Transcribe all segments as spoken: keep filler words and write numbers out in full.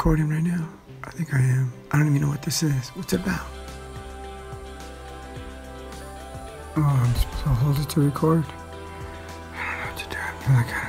recording right now? I think I am. I don't even know what this is. What's it about? Oh, I'm supposed to hold it to record? I don't know what to do. I feel like I...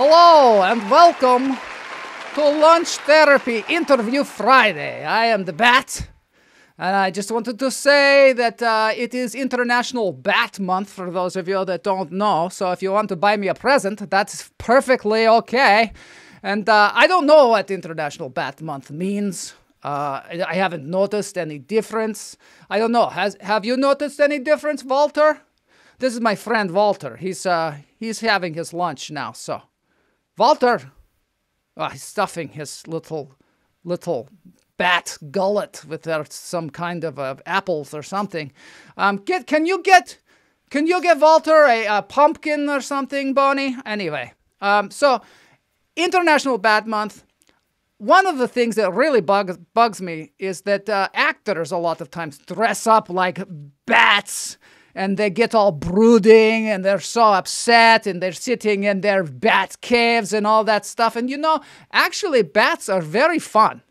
Hello and welcome to Lunch Therapy Interview Friday. I am the Bat, and I just wanted to say that uh, it is International Bat Month for those of you that don't know. So if you want to buy me a present, that's perfectly okay. And uh, I don't know what International Bat Month means. Uh, I haven't noticed any difference. I don't know. Has, have you noticed any difference, Walter? This is my friend Walter. He's uh, he's having his lunch now, so. Walter, oh, he's stuffing his little, little bat gullet with uh, some kind of uh, apples or something. Um, get, can you get, can you get Walter a, a pumpkin or something, Bonnie? Anyway, um, so International Bat Month. One of the things that really bugs bugs me is that uh, actors a lot of times dress up like bats. And they get all brooding, and they're so upset, and they're sitting in their bat caves and all that stuff. And you know, actually, bats are very fun.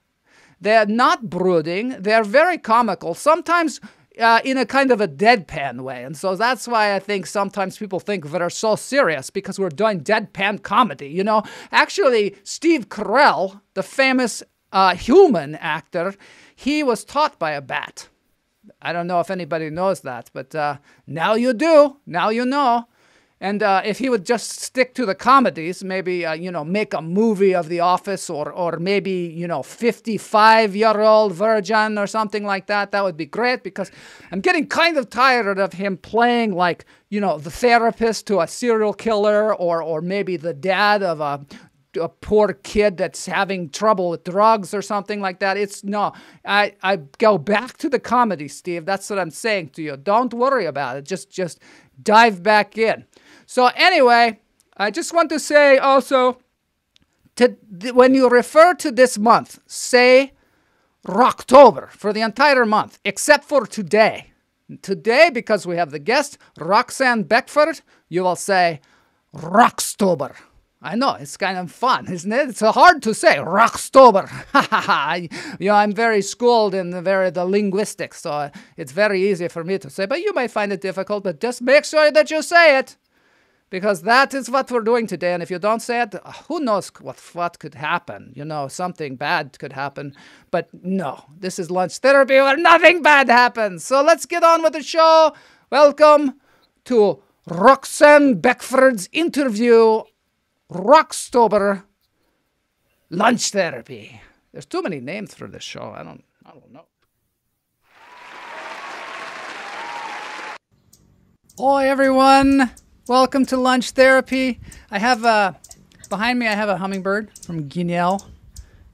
They're not brooding. They're very comical, sometimes uh, in a kind of a deadpan way. And so that's why I think sometimes people think we're so serious, because we're doing deadpan comedy, you know. Actually, Steve Carell, the famous uh, human actor, he was taught by a bat. I don't know if anybody knows that, but uh, now you do. Now you know. And uh, if he would just stick to the comedies, maybe, uh, you know, make a movie of The Office or, or maybe, you know, fifty-five-year-old virgin or something like that, that would be great, because I'm getting kind of tired of him playing like, you know, the therapist to a serial killer or, or maybe the dad of a... a poor kid that's having trouble with drugs or something like that. It's no, I, I go back to the comedy, Steve. That's what I'm saying to you. Don't worry about it. Just, just dive back in. So anyway, I just want to say also to th when you refer to this month, say Rocktober for the entire month, except for today. Today, because we have the guest, Roxanne Beckford, you will say Rocktober. I know, it's kind of fun, isn't it? It's hard to say, Rocktober. You know, I'm very schooled in the, very, the linguistics, so it's very easy for me to say, but you might find it difficult, but just make sure that you say it, because that is what we're doing today, and if you don't say it, who knows what, what could happen? You know, something bad could happen, but no, this is Lunch Therapy where nothing bad happens. So let's get on with the show. Welcome to Roxanne Beckford's interview, Rocktober, Lunch Therapy. There's too many names for this show. I don't, I don't know. Hello, everyone. Welcome to Lunch Therapy. I have a, behind me I have a hummingbird from Guignelle.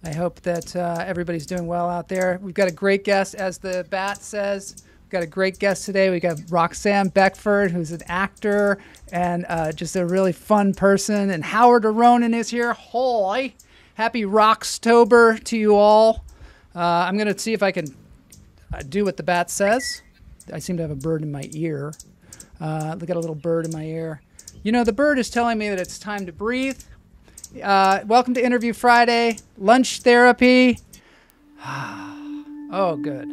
I hope that uh, everybody's doing well out there. We've got a great guest, as the bat says. Got a great guest today. We got Roxanne Beckford, who's an actor and uh, just a really fun person. And Howard Aronin is here. Hoy! Happy Rocktober to you all. Uh, I'm going to see if I can uh, do what the bat says. I seem to have a bird in my ear. Uh, look at a little bird in my ear. You know, the bird is telling me that it's time to breathe. Uh, welcome to Interview Friday, Lunch Therapy. Oh, good.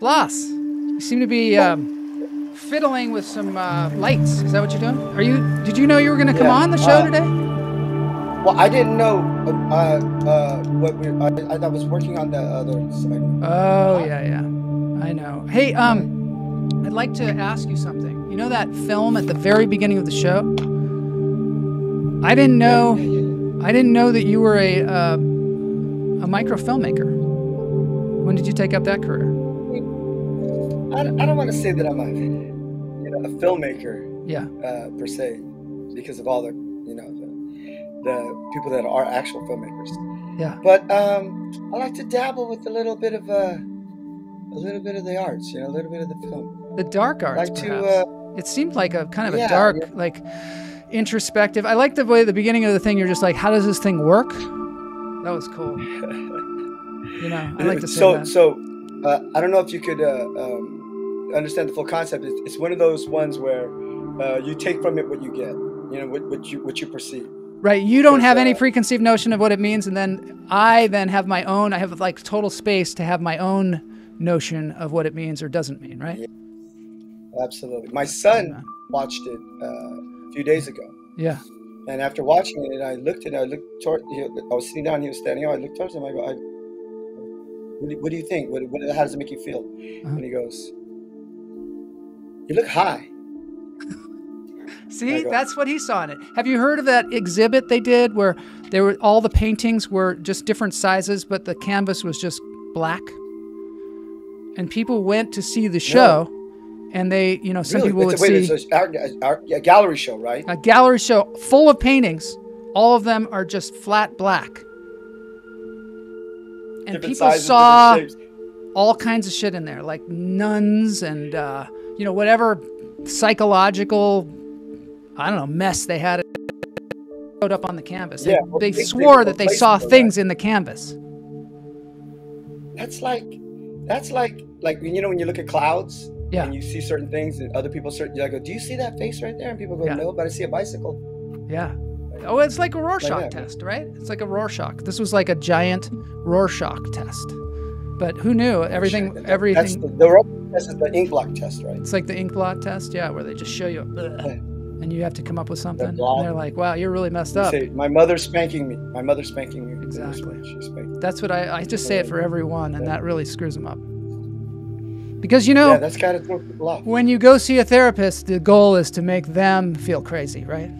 Blas, you seem to be um, fiddling with some uh, lights. Is that what you're doing? Are you? Did you know you were going to come yeah, on the show uh, today? Well, I didn't know uh, uh, what we. I, I was working on the other side. Oh yeah, yeah, I know. Hey, um, I'd like to ask you something. You know that film at the very beginning of the show? I didn't know, I didn't know that you were a uh, a microfilmmaker. When did you take up that career? I, I don't want to say that I'm a, you know, a filmmaker, yeah, uh, per se, because of all the, you know, the, the people that are actual filmmakers. Yeah. But um, I like to dabble with a little bit of a, a little bit of the arts, you know, a little bit of the film. The dark arts, like perhaps. To, uh, it seemed like a kind of yeah, a dark, yeah. like. introspective. I like the way the beginning of the thing, you're just like, how does this thing work? That was cool. You know, I like to say so, that. So, uh, I don't know if you could uh, um, understand the full concept. It's, it's one of those ones where uh, you take from it what you get, you know, what, what, you, what you perceive. Right. You don't have uh, any preconceived notion of what it means. And then I then have my own, I have like total space to have my own notion of what it means or doesn't mean, right? Yeah, absolutely. My son watched it uh, a few days ago. Yeah. And after watching it, I looked at it, I looked toward, he, I was sitting down, he was standing up, I looked towards him, I go, I, what, do, what do you think? What, what, how does it make you feel? Uh-huh. And he goes, you look high. See, go, that's what he saw in it. Have you heard of that exhibit they did where there were, all the paintings were just different sizes, but the canvas was just black? And people went to see the show. No. And they, you know, some really? people would Wait, see... Wait, a gallery show, right? A gallery show full of paintings. All of them are just flat black. And different people sizes, saw all kinds of shit in there, like nuns and, uh, you know, whatever psychological, I don't know, mess they had. It showed up on the canvas. Yeah, they well, they, they swore they that they saw things right. in the canvas. That's like, that's like, like, you know, when you look at clouds... Yeah. And you see certain things and other people, certain, I go, do you see that face right there? And people go, yeah. no, but I see a bicycle. Yeah. Oh, it's like a Rorschach like test, right? It's like a Rorschach. This was like a giant Rorschach test. But who knew? Everything, That's everything. That's the, the Rorschach test is the ink blot test, right? It's like the ink blot test, yeah, where they just show you, bleh, yeah. and you have to come up with something. The and they're like, wow, you're really messed you up. Say, my mother's spanking me. My mother's spanking me. Exactly. She spanked me. That's what I, I just say it for everyone, and yeah. that really screws them up. Because, you know, yeah, that's kind of throw people off. When you go see a therapist, the goal is to make them feel crazy, right?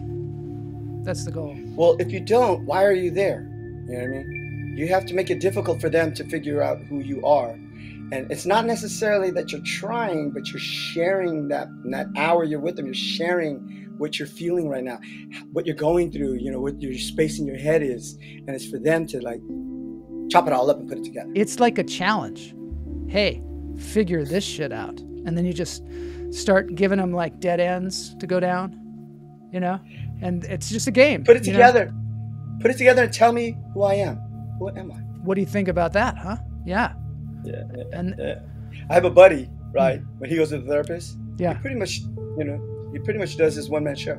That's the goal. Well, if you don't, why are you there? You know what I mean? You have to make it difficult for them to figure out who you are. And it's not necessarily that you're trying, but you're sharing that, that hour you're with them. You're sharing what you're feeling right now, what you're going through, you know, what your space in your head is. And it's for them to, like, chop it all up and put it together. It's like a challenge. Hey. Figure this shit out, and then you just start giving them like dead ends to go down, you know, and it's just a game. Put it together, know? put it together, and tell me who I am. What am I? What do you think about that, huh? Yeah. Yeah. And yeah. I have a buddy, right? When he goes to the therapist, yeah, he pretty much, you know, he pretty much does his one man show.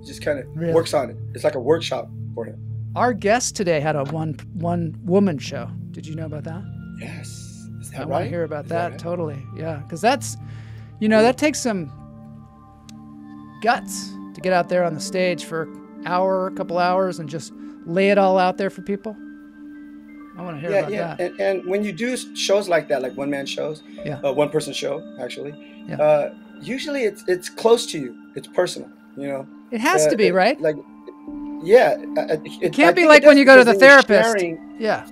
He just kind of really? works on it. It's like a workshop for him. Our guest today had a one one woman show. Did you know about that? Yes. Is that I right? want to hear about Is that, that right? totally. Yeah, because that's, you know, that takes some guts to get out there on the stage for an hour, a couple hours, and just lay it all out there for people. I want to hear yeah, about yeah. that. And, and when you do shows like that, like one-man shows, yeah. uh, one-person show, actually, yeah. uh, usually it's it's close to you. It's personal, you know. It has uh, to be, it, right? Like, yeah. It, it can't I be like when you go to the therapist. Sharing, yeah.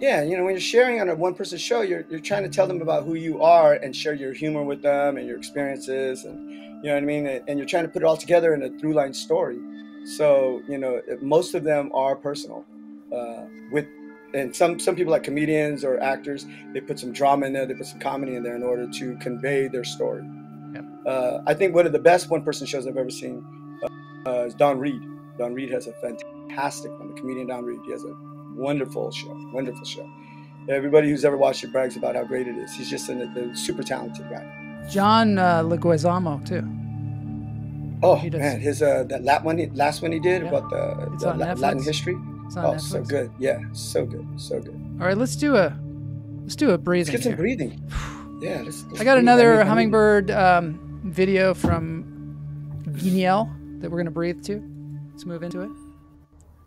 Yeah, you know, when you're sharing on a one-person show, you're, you're trying to tell them about who you are and share your humor with them and your experiences and, you know what I mean? And you're trying to put it all together in a through-line story. So, you know, most of them are personal. Uh, with And some, some people like comedians or actors, they put some drama in there, they put some comedy in there in order to convey their story. Yep. Uh, I think one of the best one-person shows I've ever seen uh, uh, is Don Reed. Don Reed has a fantastic one, the comedian Don Reed. He has a wonderful show, wonderful show. Everybody who's ever watched it brags about how great it is. He's just a, a super talented guy. John uh, Leguizamo too. Oh he does. man, his uh, that last one, he, last one he did yeah. about the, the La Netflix. Latin history. It's on oh, Netflix. so good. Yeah, so good, so good. All right, let's do a let's do a breathing. Let's get some here. breathing. yeah. Let's, let's I got another breathing. hummingbird um, video from Guignelle that we're gonna breathe to. Let's move into it.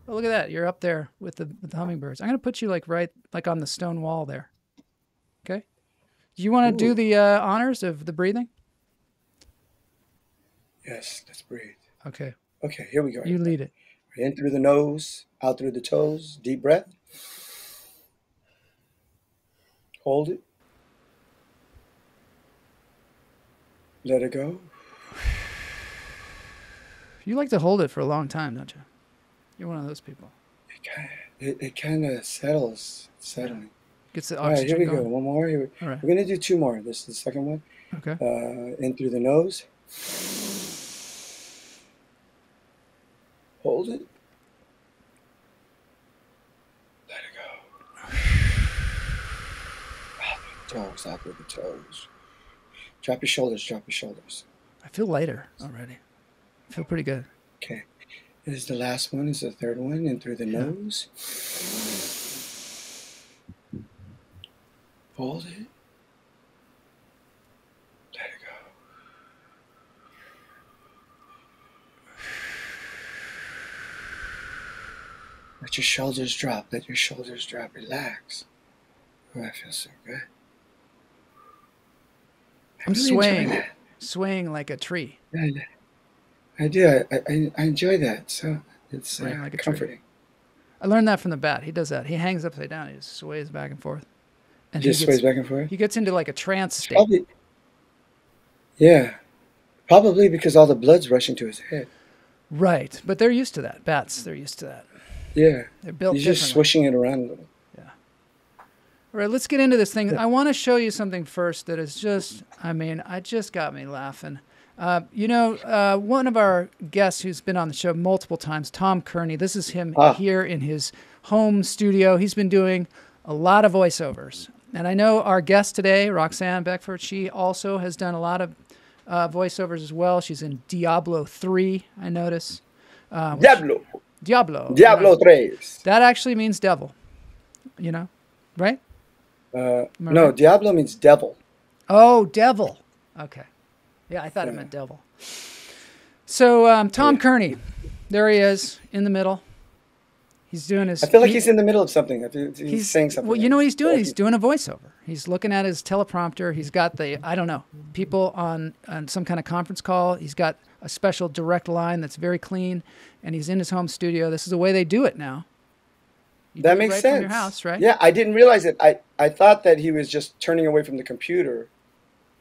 Oh, look at that. You're up there with the, with the hummingbirds. I'm going to put you like right, like on the stone wall there. Okay. Do you want to Ooh. do the uh, honors of the breathing? Yes, let's breathe. Okay. Okay, here we go. You lead it. In through the nose, out through the toes. Deep breath. Hold it. Let it go. You like to hold it for a long time, don't you? You're one of those people. It, it kind of settles. Settling. Yeah. Gets the oxygen. All right, here we going. go. One more. Here we, All right. We're going to do two more. This is the second one. Okay. Uh, in through the nose. Hold it. Let it go. Out through the toes, out through the toes. Drop your shoulders, drop your shoulders. I feel lighter already. I feel pretty good. Okay. This is the last one. This is the third one. In through the yeah. nose. Hold it. Let it go. Let your shoulders drop. Let your shoulders drop. Relax. Oh, I feel so good. I'm, I'm swaying. Swaying like a tree. Yeah, yeah. I do. I, I, I enjoy that. So it's uh, like comforting. Tree. I learned that from the bat. He does that. He hangs upside down. He just sways back and forth. And he just he gets, sways back and forth? He gets into like a trance state. Probably, yeah. Probably because all the blood's rushing to his head. Right. But they're used to that. Bats, they're used to that. Yeah. They're built You're just swishing it around a little. Yeah. All right. Let's get into this thing. Yeah. I want to show you something first that is just, I mean, it just got me laughing. Uh, you know, uh, one of our guests who's been on the show multiple times, Tom Kearney, this is him ah. here in his home studio. He's been doing a lot of voiceovers. And I know our guest today, Roxanne Beckford, she also has done a lot of uh, voiceovers as well. She's in Diablo three, I notice. Uh, Diablo. Diablo. Diablo three. That actually means devil, you know, right? Uh, no, right? Diablo means devil. Oh, devil. Okay. Yeah, I thought yeah. it meant devil. So um, Tom yeah. Kearney, there he is in the middle. He's doing his... I feel like he, he's in the middle of something. He's, he's saying something. Well, you know what he's doing? He's doing a voiceover. He's looking at his teleprompter. He's got the, I don't know, people on, on some kind of conference call. He's got a special direct line that's very clean, and he's in his home studio. This is the way they do it now. You that makes right sense. From your house, right? Yeah, I didn't realize it. I, I thought that he was just turning away from the computer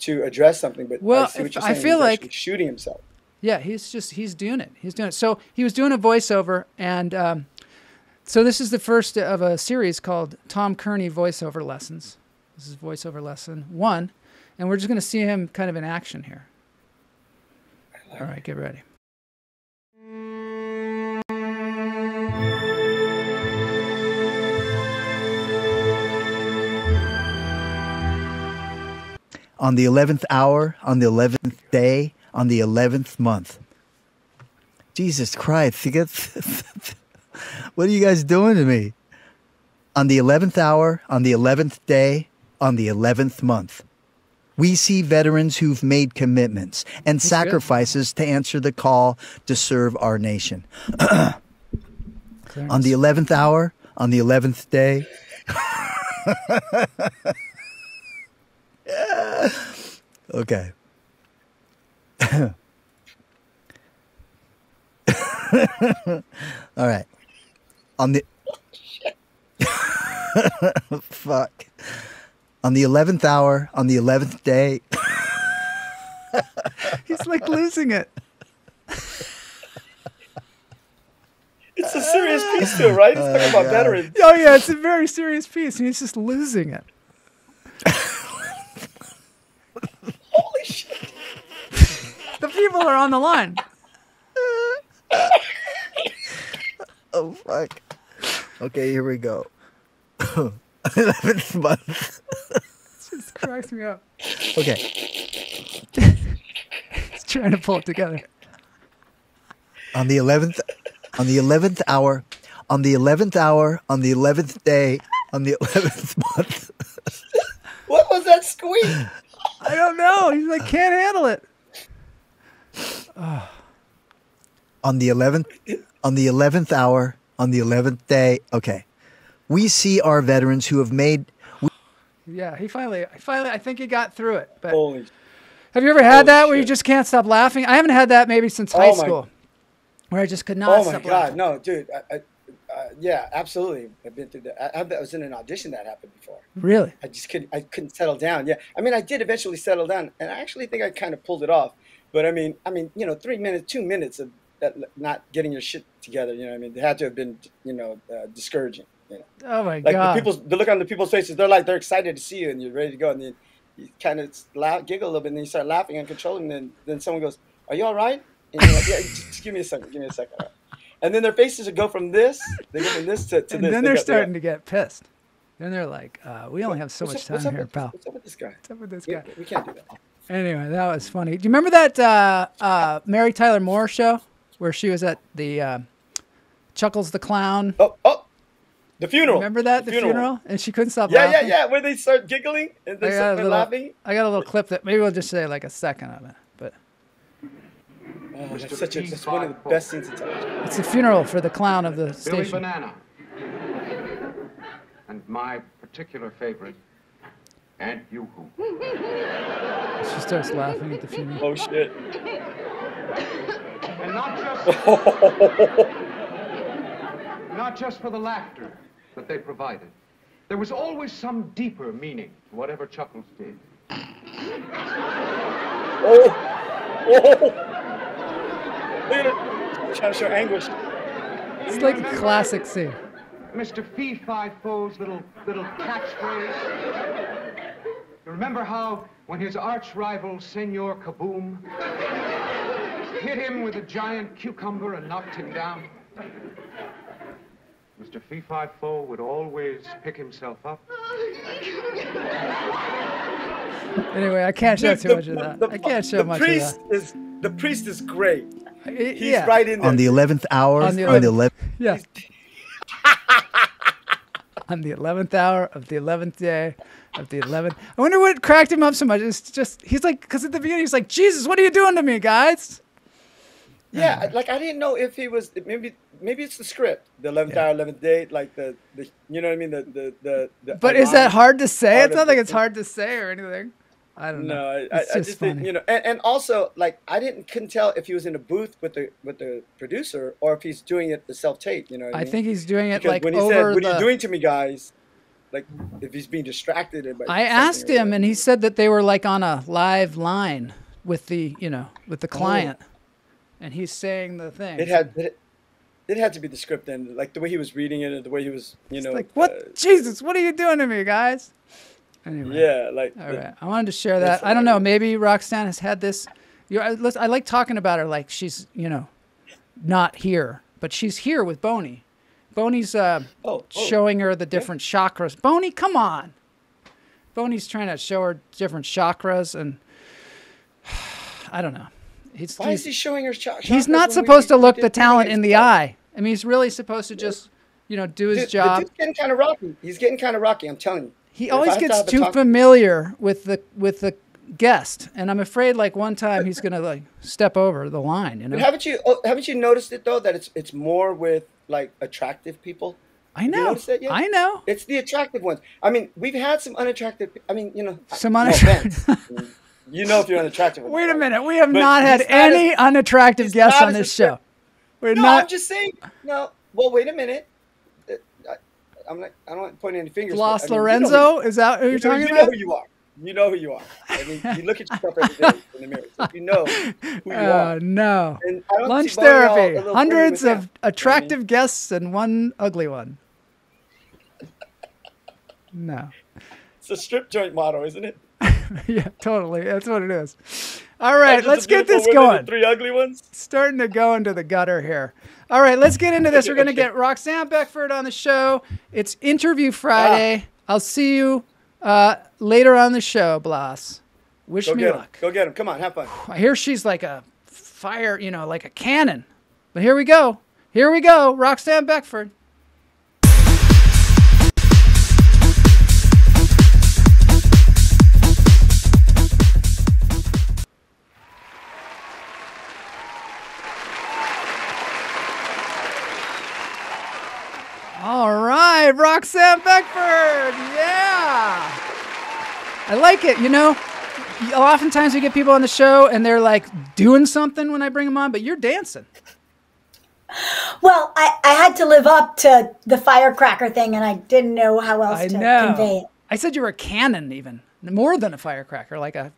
to address something, but well, I, see what you're saying. I feel he's like shooting himself. Yeah, he's just he's doing it. He's doing it. So he was doing a voiceover, and um, so this is the first of a series called Tom Kearney Voiceover Lessons. This is voiceover lesson one, and we're just going to see him kind of in action here. All right, get ready. On the eleventh hour, on the eleventh day, on the eleventh month. Jesus Christ. What are you guys doing to me? On the eleventh hour, on the eleventh day, on the eleventh month. We see veterans who've made commitments and That's sacrifices good. to answer the call to serve our nation. On the eleventh hour, on the eleventh day. Yeah. Okay. All right. On the fuck. On the eleventh hour, on the eleventh day. He's like losing it. It's a serious piece to it, right? It's oh, talking about God. veterans. Oh yeah, it's a very serious piece, and he's just losing it. Holy shit. The people are on the line. Oh, fuck. Okay, here we go. eleventh month. It just cracks me up. Okay. He's trying to pull it together. On the eleventh, on the eleventh hour, on the eleventh hour, on the eleventh day, on the eleventh month. What was that squeak? I don't know. He's like, can't handle it. Oh. On the eleventh, on the eleventh hour, on the eleventh day. Okay, we see our veterans who have made. Yeah, he finally, finally, I think he got through it. But Holy have you ever had Holy that shit. where you just can't stop laughing? I haven't had that maybe since oh high my. school. where I just could not. Oh my God, laughing. No, dude. I, I, uh, yeah, absolutely. I've been through that. I, I was in an audition that happened before. Really? I just couldn't. I couldn't settle down. Yeah, I mean, I did eventually settle down, and I actually think I kind of pulled it off. But I mean, I mean, you know, three minutes, two minutes of that not getting your shit together. You know, what I mean, it had to have been, you know, uh, discouraging. You know? Oh my like God! The people's the look on the people's faces. They're like they're excited to see you, and you're ready to go, and then you kind of laugh, giggle a little bit, and then you start laughing uncontrollably, and then then someone goes, "Are you all right?" And you're like, "Yeah, just give me a second. Give me a second. All right." And then their faces go from this, they go from this to, to and this. And then they're they go, starting yeah. to get pissed. Then they're like, uh, we only have so what's much up, time here, pal. What's up with this guy? What's up with this guy? We, we can't do that. Anyway, that was funny. Do you remember that uh, uh, Mary Tyler Moore show where she was at the uh, Chuckles the Clown? Oh, oh, the funeral. Remember that? The, the funeral. funeral? And she couldn't stop yeah, laughing? Yeah, yeah, yeah. Where they start giggling and they start little, laughing. I got a little clip that maybe we'll just say like a second of it. But. Oh, that's such a, that's one of the best things to tell. It's a funeral for the clown of the Billy station. Banana. And my particular favorite, Aunt Yoo-hoo. She starts laughing at the funeral. Oh, shit. And not just, not just for the laughter that they provided. There was always some deeper meaning to whatever Chuckles did. Oh! Oh! Trying to show anguish. It's like a classic scene. Mister Fee-Fi-Fo's little, little catchphrase. You remember how, when his arch-rival, Senor Kaboom, hit him with a giant cucumber and knocked him down? Mister Fee-Fi-Fo would always pick himself up. Anyway, I can't show too much of that. I can't show much of that. The priest is, the priest is great. He's yeah. right in there. On the eleventh hour. On the eleventh. Yeah. On the eleventh hour of the eleventh day of the eleventh. I wonder what cracked him up so much. It's just he's like because at the beginning he's like, Jesus, what are you doing to me, guys? Yeah, anyway. Like I didn't know if he was maybe maybe it's the script, the eleventh yeah. hour, eleventh day, like the, the you know what I mean the the the. the but is that hard to say? It's not like it's hard to say or anything. I don't no, know. No, I, I just think, you know, and, and also like I didn't couldn't tell if he was in a booth with the with the producer or if he's doing it the self tape. You know, what I mean? think he's doing it because like when he over said, "What the... are you doing to me, guys?" Like if he's being distracted. By I asked him, and he said that they were like on a live line with the you know with the client, oh. and he's saying the thing. It had it, it had to be the script, and like the way he was reading it, and the way he was you it's know like what uh, Jesus, what are you doing to me, guys? Anyway. Yeah, like. All the, right, I wanted to share that. I don't know. Maybe Roxanne has had this. You know, I, I like talking about her like she's, you know, not here, but she's here with Bonnie. Bonnie's uh, oh, oh. showing her the different okay. chakras. Bonnie, come on. Bonnie's trying to show her different chakras, and I don't know. He's, Why he's, is he showing her cha chakras? He's not supposed we, to look the talent in the stuff. eye. I mean, he's really supposed to just, you know, do his Dude, job. He's getting kind of rocky. He's getting kind of rocky. I'm telling you. He always gets too familiar with the with the guest, and I'm afraid, like one time, he's gonna like step over the line. You know? But haven't you oh, haven't you noticed it though that it's it's more with like attractive people? I know. Have you noticed that yet? I know. It's the attractive ones. I mean, we've had some unattractive. I mean, you know, some unattractive. No you know, if you're unattractive. Wait a minute. We have but not had any as, unattractive guests on this show. We're no, not. I'm just saying. No. Well, wait a minute. I'm not, I don't point any fingers. Blas Lorenzo? Is that who you're talking about? You know who you are. You know who you are. I mean, you look at yourself every day in the mirror. So you know who you are. Oh, no. Lunch Therapy. Hundreds of attractive guests and one ugly one. No. It's a strip joint motto, isn't it? Yeah, totally. That's what it is. All right, let's get this going. Three ugly ones. Starting to go into the gutter here. All right, let's get into this. We're going to get Roxanne Beckford on the show. It's Interview Friday. Ah. I'll see you uh, later on the show, Blas. Wish me luck. Go get him. Come on, have fun. I hear she's like a fire, you know, like a cannon. But here we go. Here we go, Roxanne Beckford. All right, Roxanne Beckford, yeah. I like it, you know. Oftentimes we get people on the show and they're like doing something when I bring them on, but you're dancing. Well, I, I had to live up to the firecracker thing, and I didn't know how else I to know. convey it. I said you were a cannon, even more than a firecracker, like a,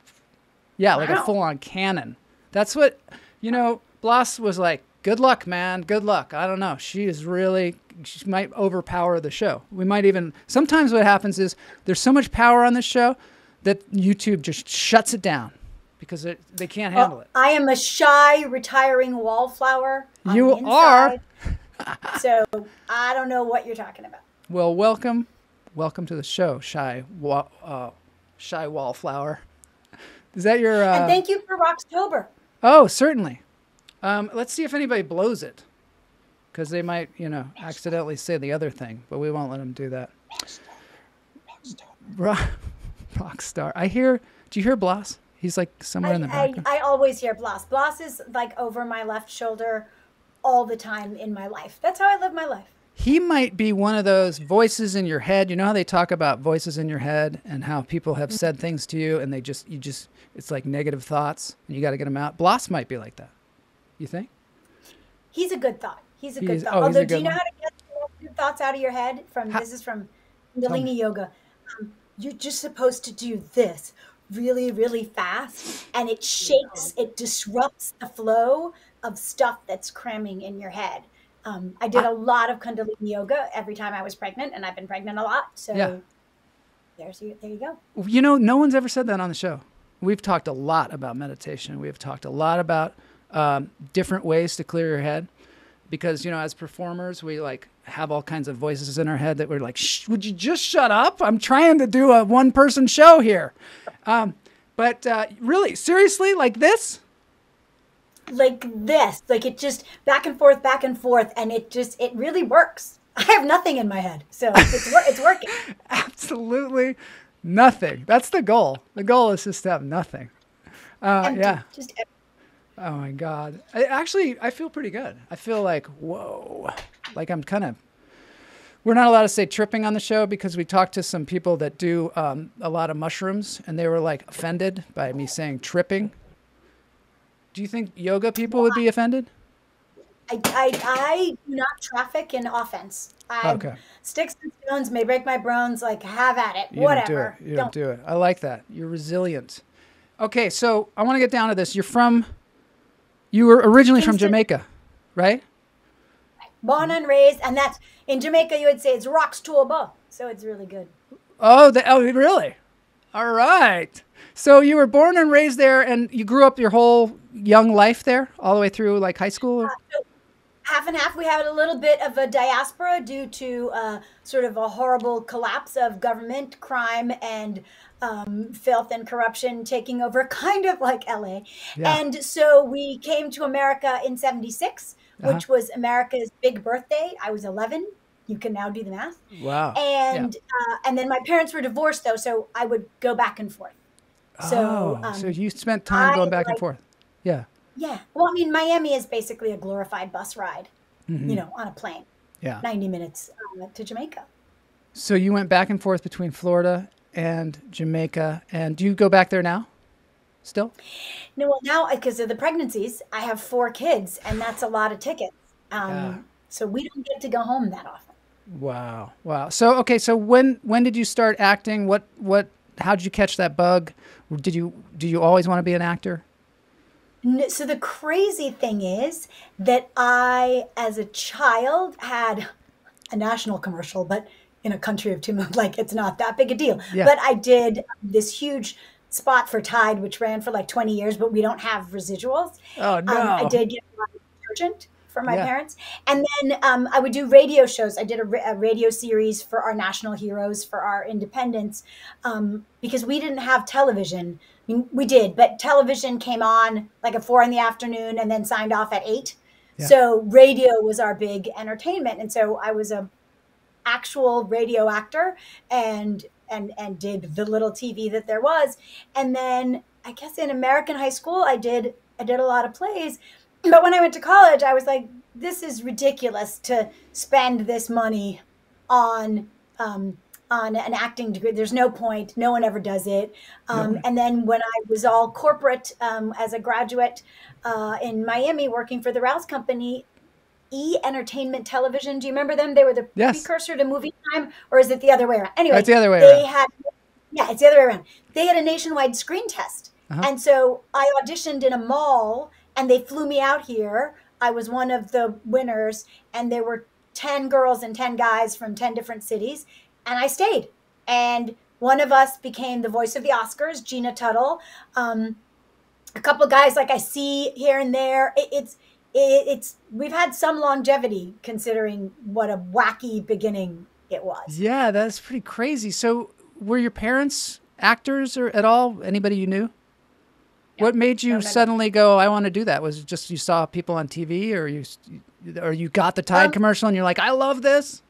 yeah, wow. like a full-on cannon. That's what, you know, Blas was like, good luck, man, good luck. I don't know. She is really, she might overpower the show. We might even, sometimes what happens is there's so much power on this show that YouTube just shuts it down. Because it, they can't handle oh, it. I am a shy, retiring wallflower. You are. So I don't know what you're talking about. Well, welcome. Welcome to the show, shy, wa uh, shy wallflower. Is that your... Uh... And thank you for Rocktober. Oh, certainly. Um, let's see if anybody blows it. Because they might, you know, accidentally say the other thing. But we won't let them do that. Rockstar. Rockstar. Rockstar. I hear... Do you hear Blas? He's like somewhere I, in the background. I, I always hear Blas. Blas is like over my left shoulder all the time in my life. That's how I live my life. He might be one of those voices in your head. You know how they talk about voices in your head and how people have said things to you and they just, you just, it's like negative thoughts and you got to get them out. Blas might be like that. You think? He's a good thought. He's a good he's, thought. Oh, Although, good do you know one. how to get negative thoughts out of your head? From how? This is from Kundalini Yoga. Um, you're just supposed to do this. really, really fast, and it shakes, it disrupts the flow of stuff that's cramming in your head. Um, I did I, a lot of Kundalini Yoga every time I was pregnant, and I've been pregnant a lot. So yeah. there's, there you go. You know, no one's ever said that on the show. We've talked a lot about meditation. We've talked a lot about um, different ways to clear your head because, you know, as performers, we like have all kinds of voices in our head that we're like, Shh, would you just shut up? I'm trying to do a one person show here. Um, but, uh, really, seriously, like this, like this, like it just back and forth, back and forth. And it just, it really works. I have nothing in my head. So it's, it's working. Absolutely nothing. That's the goal. The goal is just to have nothing. Uh, empty. yeah. Just empty. Oh my God. I actually, I feel pretty good. I feel like, whoa, like I'm kind of, we're not allowed to say tripping on the show because we talked to some people that do um, a lot of mushrooms and they were like offended by me saying tripping. Do you think yoga people would be offended? I, I, I do not traffic in offense. I okay. Sticks and stones may break my bones. Like have at it, you whatever. Don't do it. You don't. don't do it. I like that. You're resilient. Okay. So I want to get down to this. You're from, you were originally Kingston. from Jamaica, right? Born and raised, and that's in Jamaica. You would say it's Rocktober, so it's really good. Oh, the, oh, really? All right. So you were born and raised there, and you grew up your whole young life there, all the way through like high school. Uh, so half and half. We had a little bit of a diaspora due to uh, sort of a horrible collapse of government, crime, and um, filth and corruption taking over, kind of like L A. Yeah. And so we came to America in seventy-six. Uh-huh. Which was America's big birthday. I was eleven. You can now do the math. Wow. And yeah. uh, and then my parents were divorced, though, so I would go back and forth. So, oh, um, so you spent time I, going back like, and forth. Yeah. Yeah. Well, I mean, Miami is basically a glorified bus ride, mm-hmm. you know, on a plane. Yeah. ninety minutes um, to Jamaica. So you went back and forth between Florida and Jamaica. And do you go back there now? Still? No, well, now because of the pregnancies, I have four kids, and that's a lot of tickets. Um, yeah. So we don't get to go home that often. Wow, wow. So okay, so when when did you start acting? What what? How did you catch that bug? Did you do you always want to be an actor? No, so the crazy thing is that I, as a child, had a national commercial, but in a country of two million, like it's not that big a deal. Yeah. But I did this huge spot for Tide, which ran for like twenty years, but we don't have residuals. Oh, no. Um, I did get a lot of detergent for my yeah. parents. And then um, I would do radio shows. I did a, a radio series for our national heroes, for our independents, um, because we didn't have television. I mean, we did, but television came on like at four in the afternoon and then signed off at eight. Yeah. So radio was our big entertainment. And so I was a actual radio actor and and and did the little T V that there was. And then I guess in American high school, I did I did a lot of plays. But when I went to college, I was like, this is ridiculous to spend this money on um, on an acting degree. There's no point. No one ever does it. Um, no. And then when I was all corporate um, as a graduate uh, in Miami working for the Rouse Company, E Entertainment Television. Do you remember them? They were the yes. precursor to Movie Time, or is it the other way around? Anyway, it's the other way they around. Had, yeah, it's the other way around. They had a nationwide screen test. Uh-huh. And so I auditioned in a mall and they flew me out here. I was one of the winners and there were ten girls and ten guys from ten different cities. And I stayed. And one of us became the voice of the Oscars, Gina Tuttle. Um, a couple guys like I see here and there. It, it's, it, it's, we've had some longevity considering what a wacky beginning it was. Yeah, that's pretty crazy. So were your parents actors or at all? Anybody you knew? Yeah. What made you Nobody. suddenly go, I want to do that? Was it just you saw people on T V, or you, or you got the Tide um, commercial and you're like, I love this?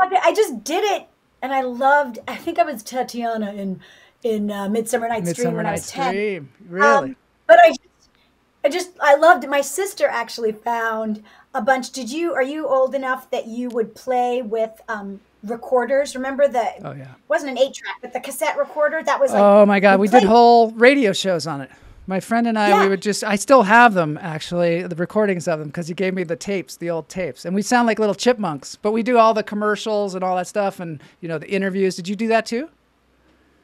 I, I just did it. And I loved, I think I was Tatiana in, in uh, Midsummer Night's Midsummer Dream when Night's I was ten. Dream. Really? Um, but I just, I just, I loved it. My sister actually found a bunch. Did you, are you old enough that you would play with um, recorders? Remember the, oh, yeah. it wasn't an eight track, but the cassette recorder? That was like. Oh my God. We, we did whole radio shows on it. My friend and I, yeah. we would just, I still have them actually, the recordings of them, because he gave me the tapes, the old tapes. And we sound like little chipmunks, but we do all the commercials and all that stuff and, you know, the interviews. Did you do that too?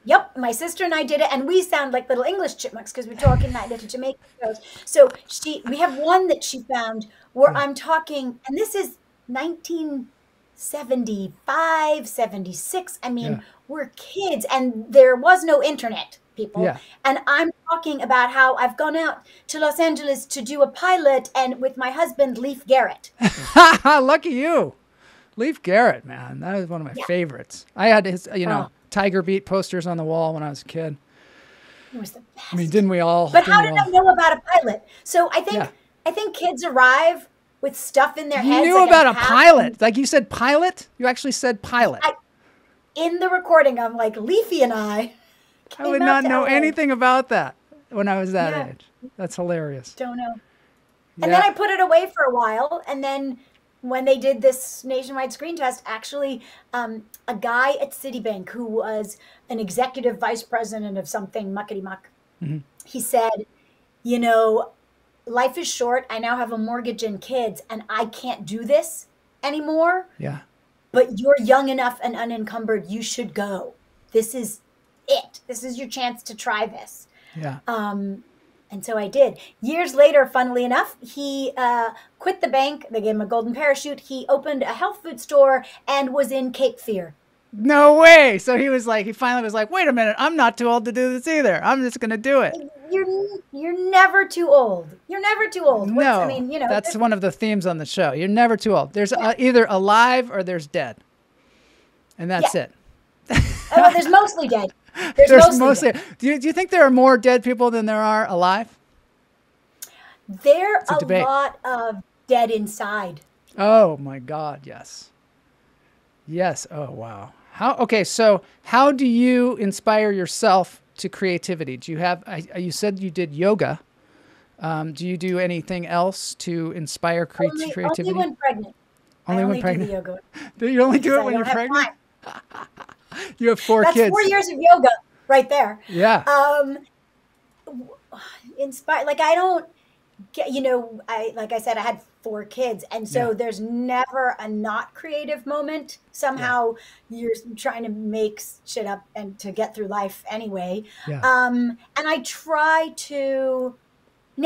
Yep. My sister and I did it. And we sound like little English chipmunks because we're talking that little Jamaican shows. So she, we have one that she found where I'm talking, and this is nineteen seventy-five, seventy-six. I mean, yeah. we're kids and there was no internet. People. Yeah. And I'm talking about how I've gone out to Los Angeles to do a pilot and with my husband, Leif Garrett. Lucky you. Leif Garrett, man. That was one of my yeah. favorites. I had his, you know, oh. Tiger Beat posters on the wall when I was a kid. It was the best. I mean, didn't we all? But how did all... I know about a pilot? So I think yeah. I think kids arrive with stuff in their you heads. You knew like about a, a pilot. Like you said pilot? You actually said pilot. I, in the recording, I'm like, Leafy and I... I would not know anything about that when I was that yeah. age. That's hilarious. Don't know. Yeah. And then I put it away for a while. And then when they did this nationwide screen test, actually um, a guy at Citibank who was an executive vice president of something muckety-muck, mm-hmm. he said, you know, life is short. I now have a mortgage and kids and I can't do this anymore. Yeah. But you're young enough and unencumbered. You should go. This is... it. This is your chance to try this. Yeah. Um, and so I did. Years later, funnily enough, he uh, quit the bank. They gave him a golden parachute. He opened a health food store and was in Cape Fear. No way. So he was like, he finally was like, wait a minute, I'm not too old to do this either. I'm just going to do it. You're, you're never too old. You're never too old. What's, no, I mean, you know, that's one of the themes on the show. You're never too old. There's yeah. uh, either alive or there's dead. And that's yeah. it. Oh, there's mostly dead. There's, There's mostly. mostly dead. Do you do you think there are more dead people than there are alive? There are a, a lot of dead inside. Oh my God! Yes, yes. Oh wow. How okay? So how do you inspire yourself to creativity? Do you have? I, you said you did yoga. Um, do you do anything else to inspire cre only, creativity? Only when pregnant. Only, only when pregnant. Do, the yoga. do you only do it I when you're pregnant? You have four That's kids. That's four years of yoga right there. Yeah. Um, inspired. Like I don't get, you know, I, like I said, I had four kids and so yeah. there's never a not creative moment. Somehow yeah. you're trying to make shit up and to get through life anyway. Yeah. Um, and I try to,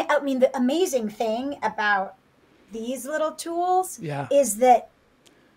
I mean, the amazing thing about these little tools yeah. is that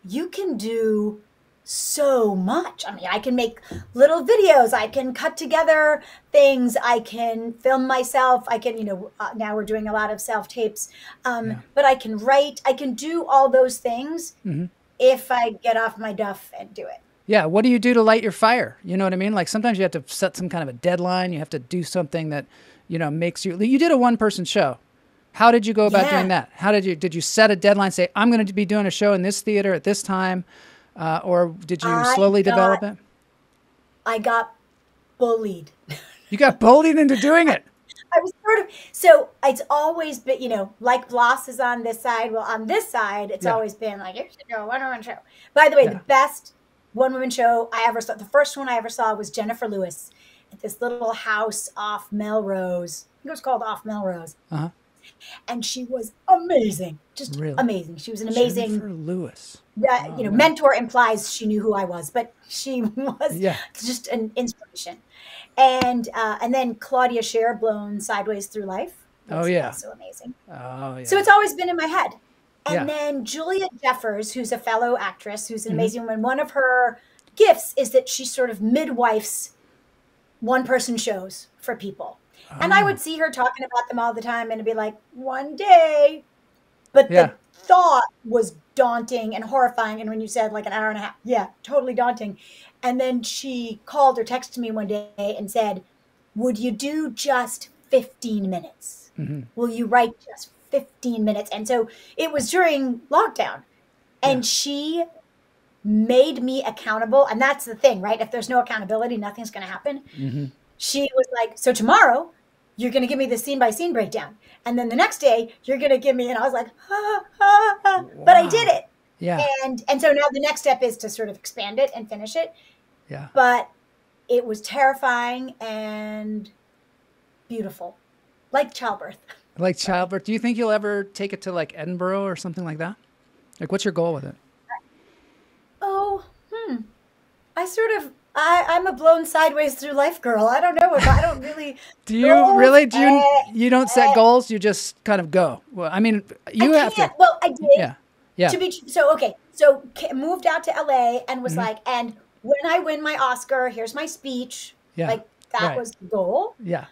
you can do so much. I mean, I can make little videos. I can cut together things. I can film myself. I can, you know, uh, now we're doing a lot of self-tapes, um, yeah. but I can write. I can do all those things mm-hmm. if I get off my duff and do it. Yeah. What do you do to light your fire? You know what I mean? Like sometimes you have to set some kind of a deadline. You have to do something that, you know, makes you, you did a one-person show. How did you go about yeah. doing that? How did you, did you set a deadline, say, I'm going to be doing a show in this theater at this time? Uh, or did you slowly got, develop it? I got bullied. You got bullied into doing it. I was sort of, so it's always been, you know, like Blas is on this side. Well, on this side, it's yeah. always been like, you should do a one-woman show. By the way, yeah. the best one-woman show I ever saw, the first one I ever saw was Jennifer Lewis at this little house off Melrose. I think it was called Off Melrose. Uh-huh. And she was amazing. amazing. Just really? amazing. She was an amazing Jennifer Lewis. Uh, oh, you know, no. mentor implies she knew who I was, but she was yeah. just an inspiration. And uh, and then Claudia Scher, Blown Sideways Through Life. That's oh yeah, also amazing. Oh yeah. So it's always been in my head. And yeah. then Julia Jeffers, who's a fellow actress, who's an mm-hmm. amazing woman. One of her gifts is that she sort of midwifes one-person shows for people. Oh. And I would see her talking about them all the time and it'd be like, one day. But yeah. the thought was daunting and horrifying. And when you said like an hour and a half, yeah, totally daunting. And then she called or texted me one day and said, would you do just fifteen minutes? Mm-hmm. Will you write just fifteen minutes? And so it was during lockdown. And yeah. she made me accountable. And that's the thing, right? If there's no accountability, nothing's going to happen. Mm-hmm. She was like, so tomorrow you're going to give me the scene by scene breakdown. And then the next day you're going to give me, and I was like, ha, ha, ha. Wow. But I did it. Yeah. And, and so now the next step is to sort of expand it and finish it. Yeah. But it was terrifying and beautiful, like childbirth. Like childbirth. Do you think you'll ever take it to like Edinburgh or something like that? Like, what's your goal with it? Oh, hmm. I sort of, I, I'm a blown sideways through life girl. I don't know if I don't really. Do you go, really? Do you, uh, you don't set uh, goals? You just kind of go. Well, I mean, you I have to. Well, I did. Yeah. Yeah. To be, so, okay. So moved out to L A and was mm-hmm. like, and when I win my Oscar, here's my speech. Yeah. Like that right. was the goal. Yeah.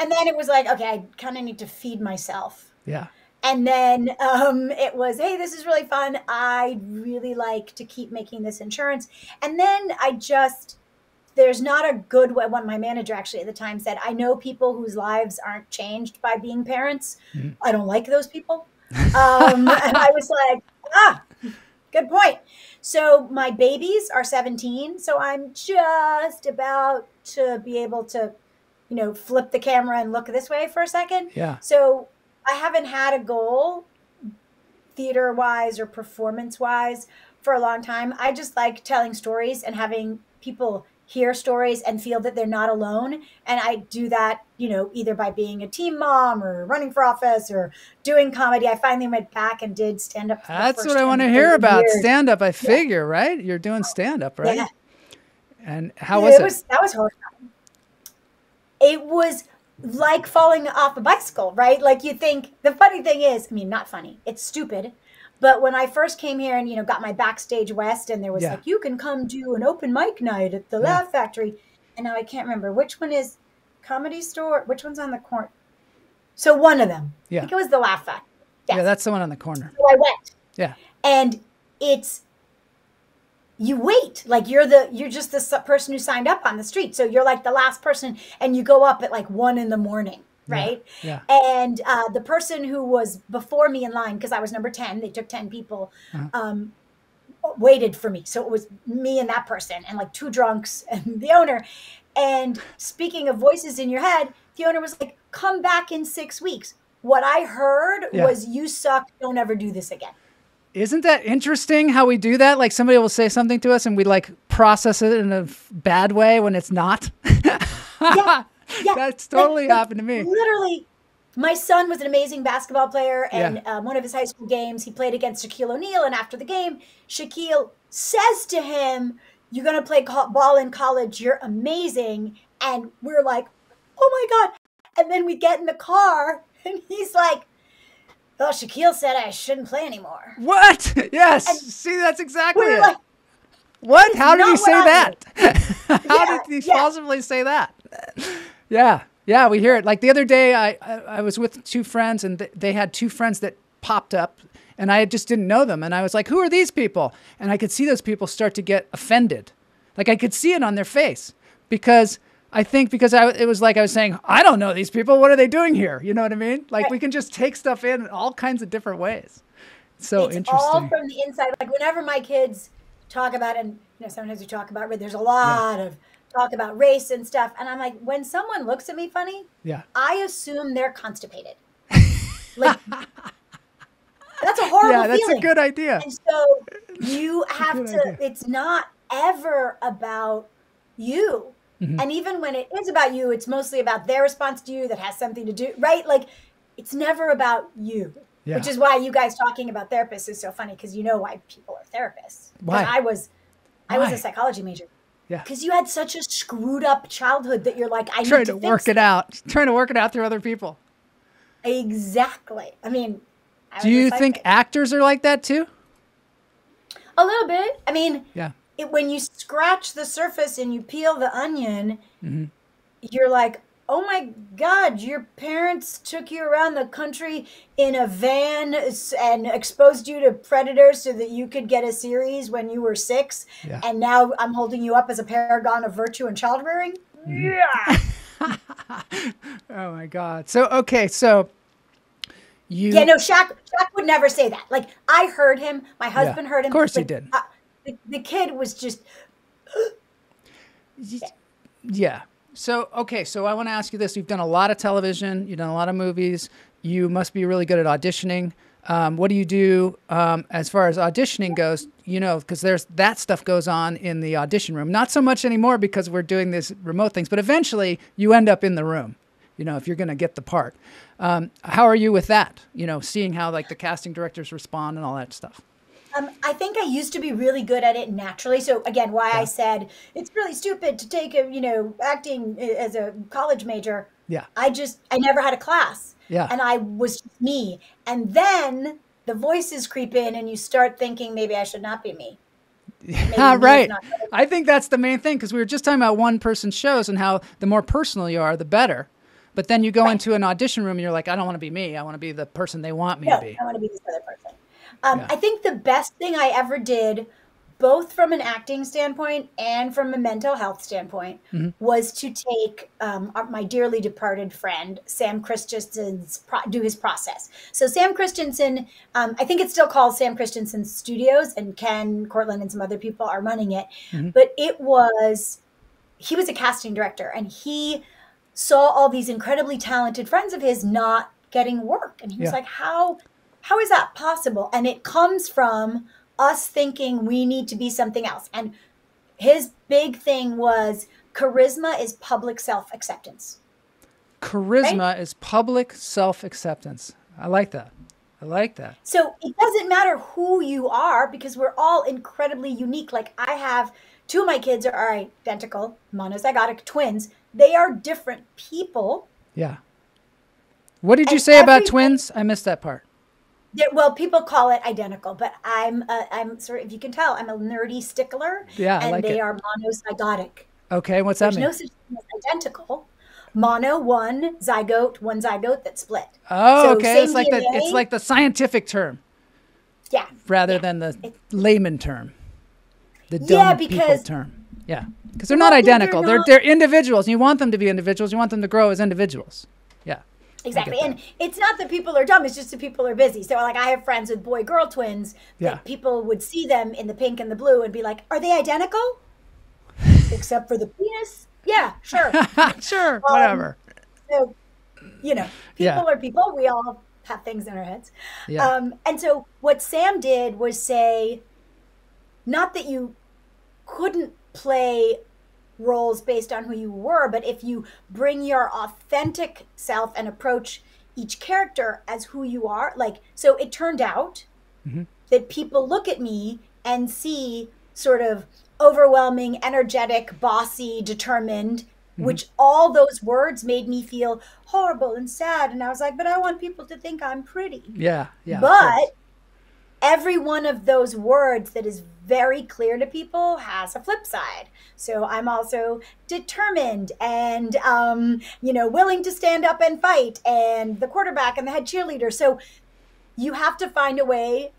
And then it was like, okay, I kind of need to feed myself. Yeah. And then um, it was, hey, this is really fun. I really like to keep making this insurance. And then I just, there's not a good way. One, my manager actually at the time said, I know people whose lives aren't changed by being parents. Mm-hmm. I don't like those people. Um, and I was like, ah, good point. So my babies are seventeen. So I'm just about to be able to, you know, flip the camera and look this way for a second. Yeah. So I haven't had a goal theater wise or performance wise for a long time. I just like telling stories and having people hear stories and feel that they're not alone. And I do that, you know, either by being a teen mom or running for office or doing comedy. I finally went back and did stand up. That's what I want to hear about. Stand up, I figure, yeah. right? You're doing stand up, right? Yeah. And how was it? Was, that was horrifying. It was like falling off a bicycle, right? Like you think, the funny thing is, I mean, not funny, it's stupid. But when I first came here and, you know, got my Backstage West and there was yeah. like, you can come do an open mic night at the yeah. Laugh Factory. And now I can't remember which one is Comedy Store, which one's on the corner. So one of them, yeah. I think it was the Laugh Factory. Yes. Yeah, that's the one on the corner. So I went. Yeah. And it's, you wait, like you're the, you're just the person who signed up on the street. So you're like the last person and you go up at like one in the morning, right? Yeah, yeah. And uh, the person who was before me in line, because I was number ten, they took ten people, uh-huh. um, waited for me. So it was me and that person and like two drunks and the owner. And speaking of voices in your head, the owner was like, come back in six weeks. What I heard yeah. was you suck, don't ever do this again. Isn't that interesting how we do that? Like somebody will say something to us and we like process it in a bad way when it's not. yeah, yeah. That's totally like, happened to me. Literally, my son was an amazing basketball player and yeah. um, one of his high school games, he played against Shaquille O'Neal, and after the game, Shaquille says to him, you're going to play ball in college. You're amazing. And we're like, oh my God. And then we get in the car and he's like, well, Shaquille said I shouldn't play anymore. What? Yes. And See, that's exactly we it. Like, what? How did he say that? How yeah, did he yeah. possibly say that? Yeah. Yeah, we hear it. Like the other day, I, I, I was with two friends, and th they had two friends that popped up, and I just didn't know them. And I was like, who are these people? And I could see those people start to get offended. Like I could see it on their face because I think because I, it was like I was saying, I don't know these people. What are they doing here? You know what I mean? Like right. we can just take stuff in, in all kinds of different ways. It's so it's interesting. It's all from the inside. Like whenever my kids talk about, and you know, sometimes we talk about, there's a lot yeah. of talk about race and stuff. And I'm like, when someone looks at me funny, yeah, I assume they're constipated. Like that's a horrible yeah, that's feeling. A good idea. And so you have to, idea. It's not ever about you. Mm-hmm. And even when it is about you, it's mostly about their response to you that has something to do, right? Like, it's never about you. Yeah. Which is why you guys talking about therapists is so funny, because you know why people are therapists. Why? I was, I why? was a psychology major. Yeah. Because you had such a screwed up childhood that you're like, I trying need to, to work it out, trying to work it out through other people. Exactly. I mean, I do you think actors are like that too? A little bit. I mean, yeah. It, when you scratch the surface and you peel the onion, mm-hmm. you're like, oh my God, your parents took you around the country in a van and exposed you to predators so that you could get a series when you were six. Yeah. And now I'm holding you up as a paragon of virtue and child rearing. Mm-hmm. Yeah. Oh my God. So, okay. So you. Yeah, no, Shaq, Shaq would never say that. Like, I heard him. My husband yeah, heard him. Of course but, he did. Uh, The, the kid was just, yeah. yeah. So, okay. So I want to ask you this. You've done a lot of television. You've done a lot of movies. You must be really good at auditioning. Um, what do you do um, as far as auditioning goes, you know, because there's that stuff goes on in the audition room. Not so much anymore because we're doing these remote things, but eventually you end up in the room, you know, if you're going to get the part. Um, how are you with that? You know, seeing how like the casting directors respond and all that stuff. Um, I think I used to be really good at it naturally. So again, why yeah. I said it's really stupid to take a, you know, acting as a college major. Yeah. I just, I never had a class. Yeah. And I was just me. And then the voices creep in and you start thinking, maybe I should not be me. Yeah, right. Not I think that's the main thing. Cause we were just talking about one person shows and how the more personal you are, the better. But then you go right. into an audition room and you're like, I don't want to be me. I want to be the person they want me no, to be. I want to be this other person. Um, yeah. I think the best thing I ever did, both from an acting standpoint and from a mental health standpoint, mm-hmm. was to take um, our, my dearly departed friend, Sam Christensen's, pro do his process. So Sam Christensen, um, I think it's still called Sam Christensen Studios, and Ken Cortland and some other people are running it. Mm-hmm. But it was, he was a casting director, and he saw all these incredibly talented friends of his not getting work. And he yeah. was like, how... How is that possible? And it comes from us thinking we need to be something else. And his big thing was charisma is public self-acceptance. Charisma right? is public self-acceptance. I like that. I like that. So it doesn't matter who you are because we're all incredibly unique. Like I have two of my kids are identical, monozygotic twins. They are different people. Yeah. What did you and say about twins? I missed that part. Well, people call it identical, but I'm, uh, I'm sort of, if you can tell, I'm a nerdy stickler. Yeah, I And like they it. are monozygotic. Okay, what's There's that mean? There's no such thing as identical. Mono, one, zygote, one zygote that split. Oh, so okay. It's like, the, it's like the scientific term. Yeah. Rather yeah. than the it's, layman term. The dumb yeah, because, people term. Yeah, because they're not identical. They're, not, they're, they're individuals. You want them to be individuals. You want them to grow as individuals. Yeah. Exactly. And it's not that people are dumb. It's just that people are busy. So like I have friends with boy-girl twins that yeah. people would see them in the pink and the blue and be like, are they identical? Except for the penis? Yeah, sure. sure, um, whatever. So, you know, people yeah. are people. We all have things in our heads. Yeah. Um, and so what Sam did was say, not that you couldn't play roles based on who you were, but if you bring your authentic self and approach each character as who you are, like, so it turned out mm-hmm. that people look at me and see sort of overwhelming, energetic, bossy, determined, mm-hmm. which all those words made me feel horrible and sad. And I was like, but I want people to think I'm pretty. Yeah, yeah. But every one of those words that is very clear to people has a flip side. So I'm also determined and, um, you know, willing to stand up and fight, and the quarterback and the head cheerleader. So you have to find a way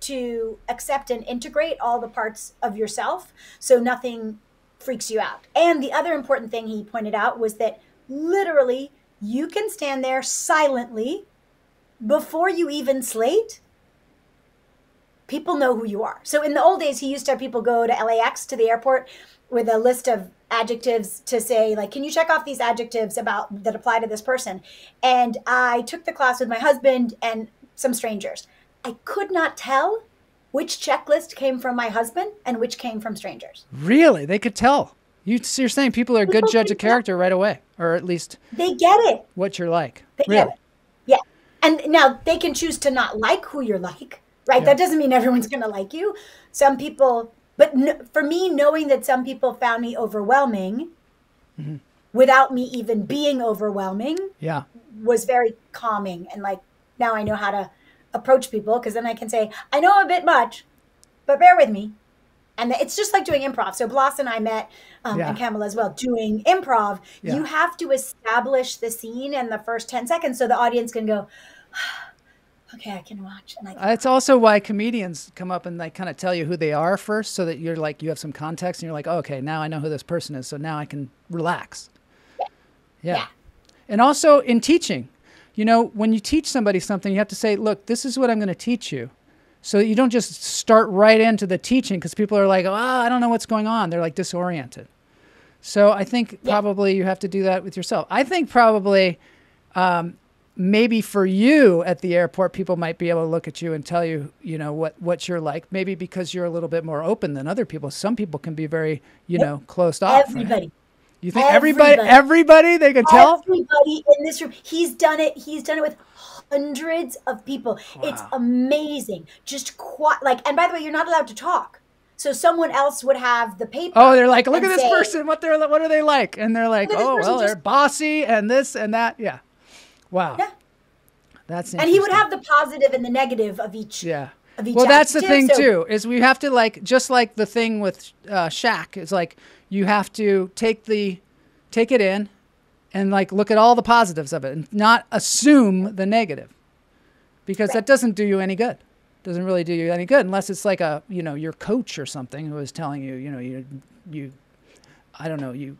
to accept and integrate all the parts of yourself so nothing freaks you out. And the other important thing he pointed out was that literally you can stand there silently before you even slate. People know who you are. So in the old days, he used to have people go to L A X, to the airport, with a list of adjectives to say, like, can you check off these adjectives about that apply to this person? And I took the class with my husband and some strangers. I could not tell which checklist came from my husband and which came from strangers. Really? They could tell. You, you're saying people are a good judge of character right away, or at least they get it. What you're like. They really. get it. Yeah. And now they can choose to not like who you're like, right? Yeah. That doesn't mean everyone's going to like you. Some people, but no, for me, knowing that some people found me overwhelming mm-hmm. without me even being overwhelming yeah. was very calming. And like, now I know how to approach people, because then I can say, I know I'm a bit much, but bear with me. And it's just like doing improv. So Blas and I met, um, yeah. and Kamala as well, doing improv. Yeah. You have to establish the scene in the first ten seconds so the audience can go, okay, I can watch. And I can That's watch. Also why comedians come up and like kind of tell you who they are first, so that you're like, you have some context and you're like, oh, okay, now I know who this person is. So now I can relax. Yeah. Yeah. yeah. And also in teaching, you know, when you teach somebody something, you have to say, look, this is what I'm going to teach you. So you don't just start right into the teaching, because people are like, oh, I don't know what's going on. They're like disoriented. So I think yeah. probably you have to do that with yourself. I think probably um, maybe for you at the airport, people might be able to look at you and tell you, you know, what, what you're like, maybe because you're a little bit more open than other people. Some people can be very, you yep. know, closed off. Everybody. You think everybody, everybody, everybody they can tell? Everybody in this room. He's done it. He's done it with hundreds of people. Wow. It's amazing. Just quite like, and by the way, you're not allowed to talk. So someone else would have the paper. Oh, they're like, look at this say, person. What they're, what are they like? And they're like, oh, well, just, they're bossy and this and that. Yeah. Wow. Yeah. That's interesting. And he would have the positive and the negative of each. Yeah. Of each well, that's the thing so, too, is we have to like, just like the thing with uh, Shaq is like, you have to take the, take it in and like look at all the positives of it and not assume the negative, because right. that doesn't do you any good. Doesn't really do you any good unless it's like a, you know, your coach or something who is telling you, you know, you, you, I don't know, you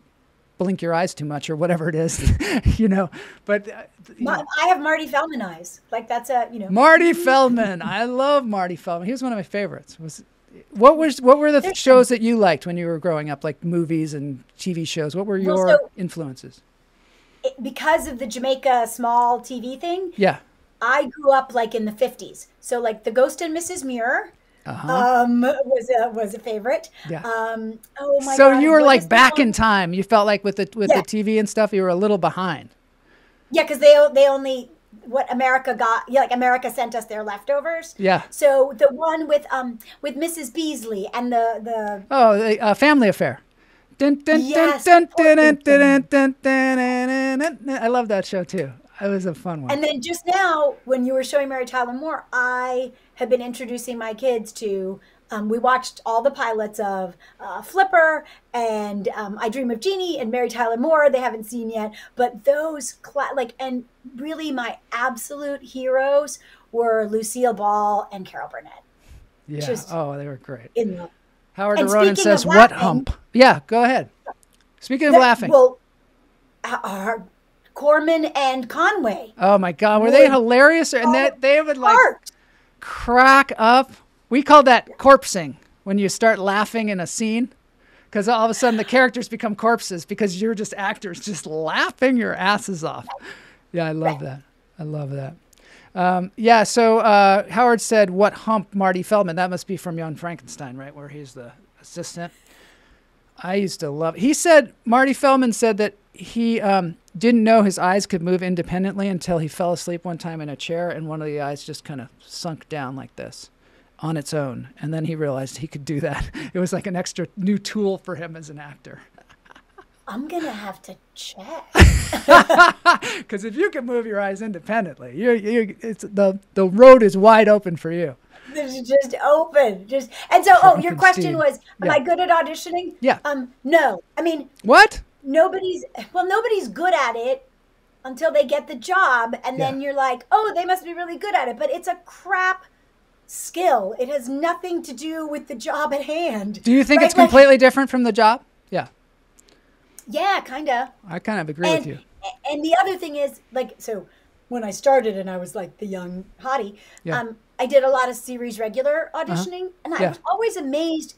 blink your eyes too much or whatever it is, you know, but uh, you know. I have Marty Feldman eyes. Like that's a, you know, Marty Feldman. I love Marty Feldman. He was one of my favorites. Was What was what were the There's shows some. that you liked when you were growing up, like movies and T V shows? What were your well, so, influences? It, because of the Jamaica small T V thing, yeah, I grew up like in the fifties. So like The Ghost and Missus Muir uh-huh. um, was a was a favorite. Yeah. Um, oh my. So God, you were like back in time. You felt like with the with yeah. the T V and stuff, you were a little behind. Yeah, because they they only. What America got, yeah, like America sent us their leftovers. Yeah. So the one with um with Missus Beasley and the the oh the uh, Family Affair. Yes. I love that show too. It was a fun one. And then just now, when you were showing Mary Tyler Moore, I have been introducing my kids to. Um, we watched all the pilots of uh, Flipper and um, I Dream of Jeannie and Mary Tyler Moore. They haven't seen yet, but those like, and really my absolute heroes were Lucille Ball and Carol Burnett. Yeah. Just oh, they were great. In love. Howard Aronin says, laughing, what hump? Yeah, go ahead. Speaking of the, laughing. Well, our Corman and Conway. Oh my God. Were they hilarious? And that they would like heart. crack up. We call that corpsing, when you start laughing in a scene, because all of a sudden the characters become corpses because you're just actors just laughing your asses off. Yeah, I love that. I love that. Um, yeah, so uh, Howard said, what hump, Marty Feldman? That must be from Young Frankenstein, right, where he's the assistant. I used to love it. He said, Marty Feldman said that he um, didn't know his eyes could move independently until he fell asleep one time in a chair and one of the eyes just kind of sunk down like this. On its own. And then he realized he could do that. It was like an extra new tool for him as an actor. I'm going to have to check. Because if you can move your eyes independently, you, you, it's, the, the road is wide open for you. It's just open. Just And so, oh, your question was, am yeah. I good at auditioning? Yeah. Um, no. I mean. What? Nobody's, well, nobody's good at it until they get the job. And yeah. then you're like, oh, they must be really good at it. But it's a crap skill. It has nothing to do with the job at hand. Do you think right? it's completely like, different from the job? Yeah. Yeah, kind of. I kind of agree and, with you. And the other thing is, like, so when I started and I was like the young hottie, yeah. um, I did a lot of series regular auditioning, uh-huh. and I yeah. was always amazed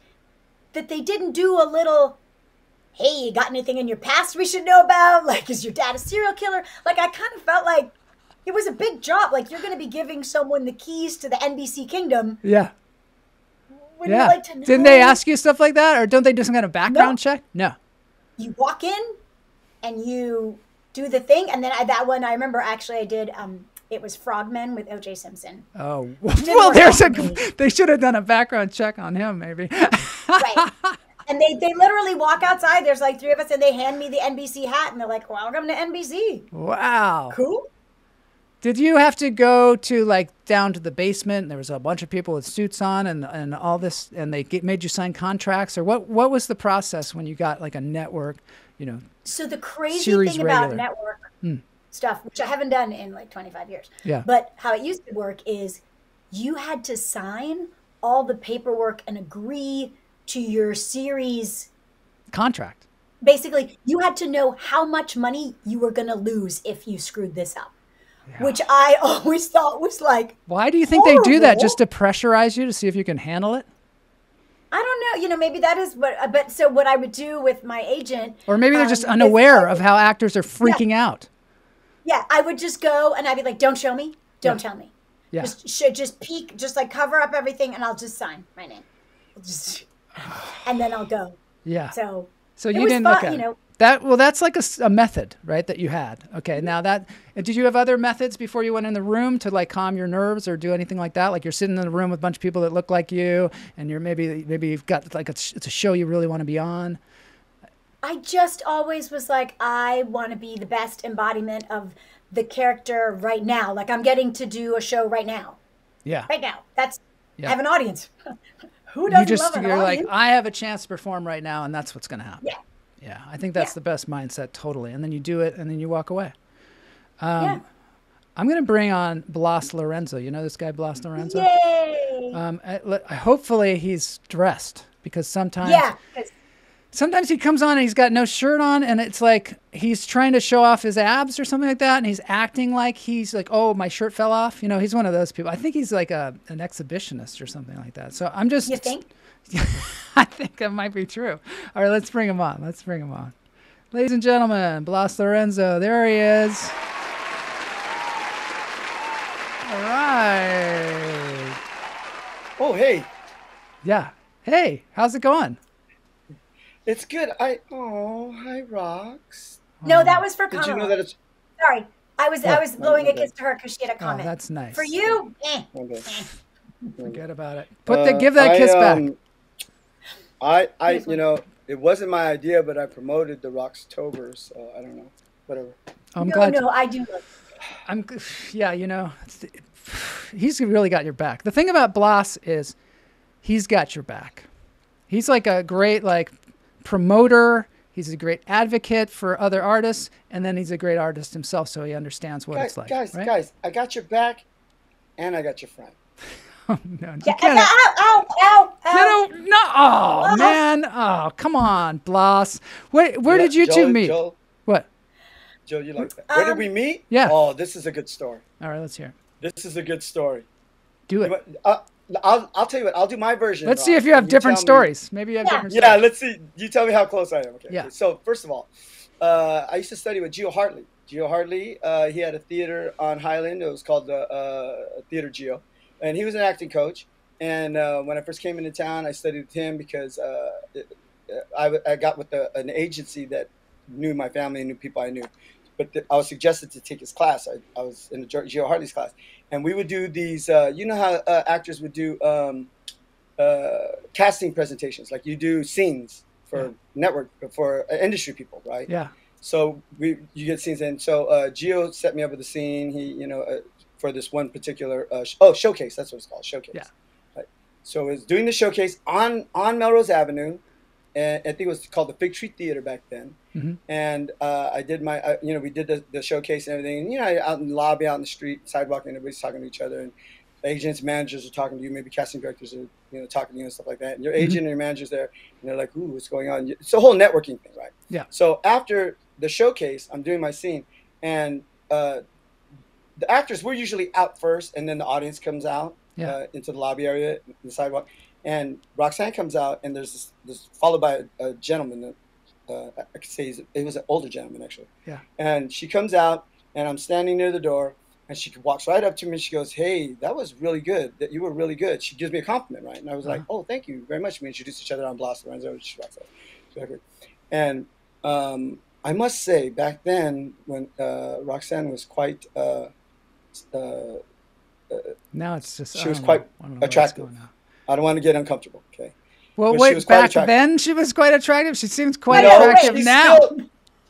that they didn't do a little, hey, you got anything in your past we should know about? Like, is your dad a serial killer? Like, I kind of felt like it was a big job. Like, you're going to be giving someone the keys to the N B C kingdom. Yeah. Wouldn't yeah. you like to know? Didn't they ask you stuff like that? Or don't they do some kind of background no. check? No. You walk in and you do the thing. And then I, that one, I remember actually I did um, It was Frogmen with O J Simpson. Oh, well, there's a, they should have done a background check on him, maybe. Right. And they, they literally walk outside. There's like three of us, and they hand me the N B C hat, and they're like, welcome to N B C. Wow. Cool. Did you have to go to, like, down to the basement, and there was a bunch of people with suits on and, and all this, and they get, made you sign contracts? Or what, what was the process when you got, like, a network, you know, so the crazy thing about regular. network hmm. stuff, which I haven't done in, like, twenty-five years, yeah. but how it used to work is you had to sign all the paperwork and agree to your series contract. Basically, you had to know how much money you were going to lose if you screwed this up. Yeah. Which I always thought was like, why do you think horrible. they do that? Just to pressurize you to see if you can handle it? I don't know. You know, maybe that is what, but so what I would do with my agent. Or maybe they're um, just unaware is, of how actors are freaking yeah. out. Yeah. I would just go and I'd be like, don't show me. Don't yeah. tell me. Yeah. Just, should just peek, just like cover up everything. And I'll just sign my name. Just, and then I'll go. Yeah. So, so you didn't fun, look at you know, That, well, that's like a, a method, right, that you had. Okay, now that, did you have other methods before you went in the room to, like, calm your nerves or do anything like that? Like, you're sitting in a room with a bunch of people that look like you, and you're maybe, maybe you've got, like, a, it's a show you really want to be on. I just always was like, I want to be the best embodiment of the character right now. Like, I'm getting to do a show right now. Yeah. Right now. That's, yeah. I have an audience. Who doesn't you just, love an you're audience? You're like, I have a chance to perform right now, and that's what's going to happen. Yeah. Yeah, I think that's yeah. the best mindset, totally. And then you do it, and then you walk away. Um, yeah. I'm going to bring on Blas Lorenzo. You know this guy, Blas Lorenzo? Yay! Um, I, I, hopefully he's dressed, because sometimes, yeah. sometimes he comes on and he's got no shirt on, and it's like he's trying to show off his abs or something like that, and he's acting like he's like, oh, my shirt fell off. You know, he's one of those people. I think he's like a, an exhibitionist or something like that. So I'm just... You think? I think that might be true. All right, let's bring him on. Let's bring him on. Ladies and gentlemen, Blas Lorenzo. There he is. All right. Oh, hey. Yeah. Hey, how's it going? It's good. I oh, hi, Rox. No, that was for Kamala. Did you know that it's... Sorry. I was, yeah, I was blowing a kiss to her because she had a comment. Oh, that's nice. For you, eh. Okay. Forget about it. Put the, uh, give that I, kiss back. Um, I, I, you know, it wasn't my idea, but I promoted the Rocktober, so I don't know, whatever. I'm no, glad. No, I do. I'm, yeah, you know, he's really got your back. The thing about Blas is, he's got your back. He's like a great like promoter. He's a great advocate for other artists, and then he's a great artist himself, so he understands what guys, it's like. Guys, right? guys, I got your back, and I got your front. Oh, no, no, yeah, no, ow, ow, ow, no, no, no, oh, oh, man, oh, come on, Blas. Where, where yeah, did you Joe, two meet? Joe, what? Joe, you like that? Um, where did we meet? Yeah. Oh, this is a good story. All right, let's hear it. This is a good story. Do it. Uh, I'll, I'll tell you what. I'll do my version. Let's Rob. see if you have you different stories. Me. Maybe you have yeah. different. Yeah, stories. Let's see. You tell me how close I am. Okay. Yeah. Okay. So first of all, uh, I used to study with Geo Hartley. Geo Hartley. Uh, he had a theater on Highland. It was called the uh, Theater Geo. And he was an acting coach. And uh, when I first came into town, I studied with him because uh, it, I, I got with a, an agency that knew my family and knew people I knew. But the, I was suggested to take his class. I, I was in Geo Hartley's class. And we would do these, uh, you know how uh, actors would do um, uh, casting presentations. Like you do scenes for yeah. network, for industry people, right? Yeah. So we, you get scenes in. So uh, Geo set me up with a scene. He, you know, uh, for this one particular, uh, sh oh, showcase, that's what it's called, showcase. Yeah. Right. So it was doing the showcase on, on Melrose Avenue, and I think it was called the Fig Tree Theater back then. Mm-hmm. And uh, I did my, uh, you know, we did the, the showcase and everything, and, you know, out in the lobby, out in the street, sidewalk, and everybody's talking to each other, and agents, managers are talking to you, maybe casting directors are, you know, talking to you and stuff like that, and your mm-hmm. agent and your manager's there, and they're like, ooh, what's going on? It's a whole networking thing, right? Yeah. So after the showcase, I'm doing my scene, and uh, the actors, we're usually out first, and then the audience comes out yeah. uh, into the lobby area, the sidewalk. And Roxanne comes out, and there's this, this followed by a, a gentleman. That, uh, I could say he's, he was an older gentleman, actually. Yeah. And she comes out, and I'm standing near the door, and she walks right up to me, and she goes, hey, that was really good. That You were really good. She gives me a compliment, right? And I was uh-huh. like, oh, thank you very much. We introduced each other on Blas Lorenzo. And um, I must say, back then, when uh, Roxanne was quite... Uh, Uh, uh, now it's just she was quite attractive. I don't want to get uncomfortable. Okay. Well, wait. Back then, she was quite attractive. She seems quite attractive now.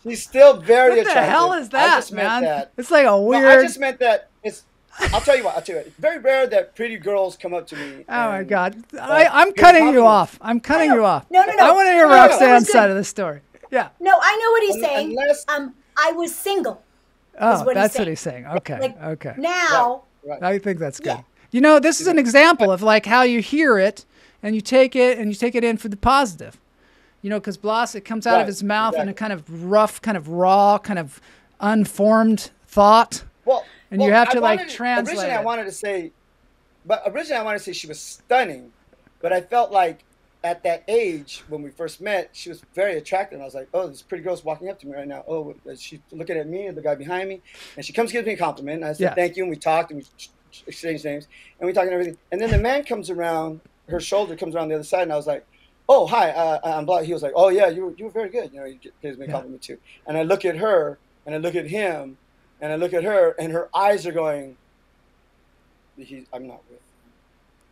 She's still very attractive. What the hell is that, man? It's like a weird. No, I just meant that it's. I'll tell you what. I'll tell you what. It's very rare that pretty girls come up to me. Oh my God! I, I'm cutting you off. I'm cutting you off. No, no, no. I want to hear Roxanne's side of the story. Yeah. No, I know what he's saying. Um, I was single. Oh, that's what he's saying. Okay, okay. Now. I think that's good. You know, this is an example of like how you hear it and you take it and you take it in for the positive. You know, because Blas, it comes out right, of his mouth exactly. in a kind of rough, kind of raw, kind of unformed thought. Well, and well, you have to I like wanted, translate. Originally, it. I wanted to say, but originally I wanted to say she was stunning, but I felt like at that age when we first met, she was very attractive. And I was like, oh, this pretty girl's walking up to me right now. Oh, is she looking at me or the guy behind me? And she comes, gives me a compliment. And I said, yeah. thank you, and we talked and we exchanged names, and we talked and everything. And then the man comes around, her shoulder comes around the other side, and I was like, oh, hi, uh, I'm Blas. He was like, oh, yeah, you were, you were very good. You know, he gives me a compliment, yeah. too. And I look at her, and I look at him, and I look at her, and her eyes are going, he, I'm not with him.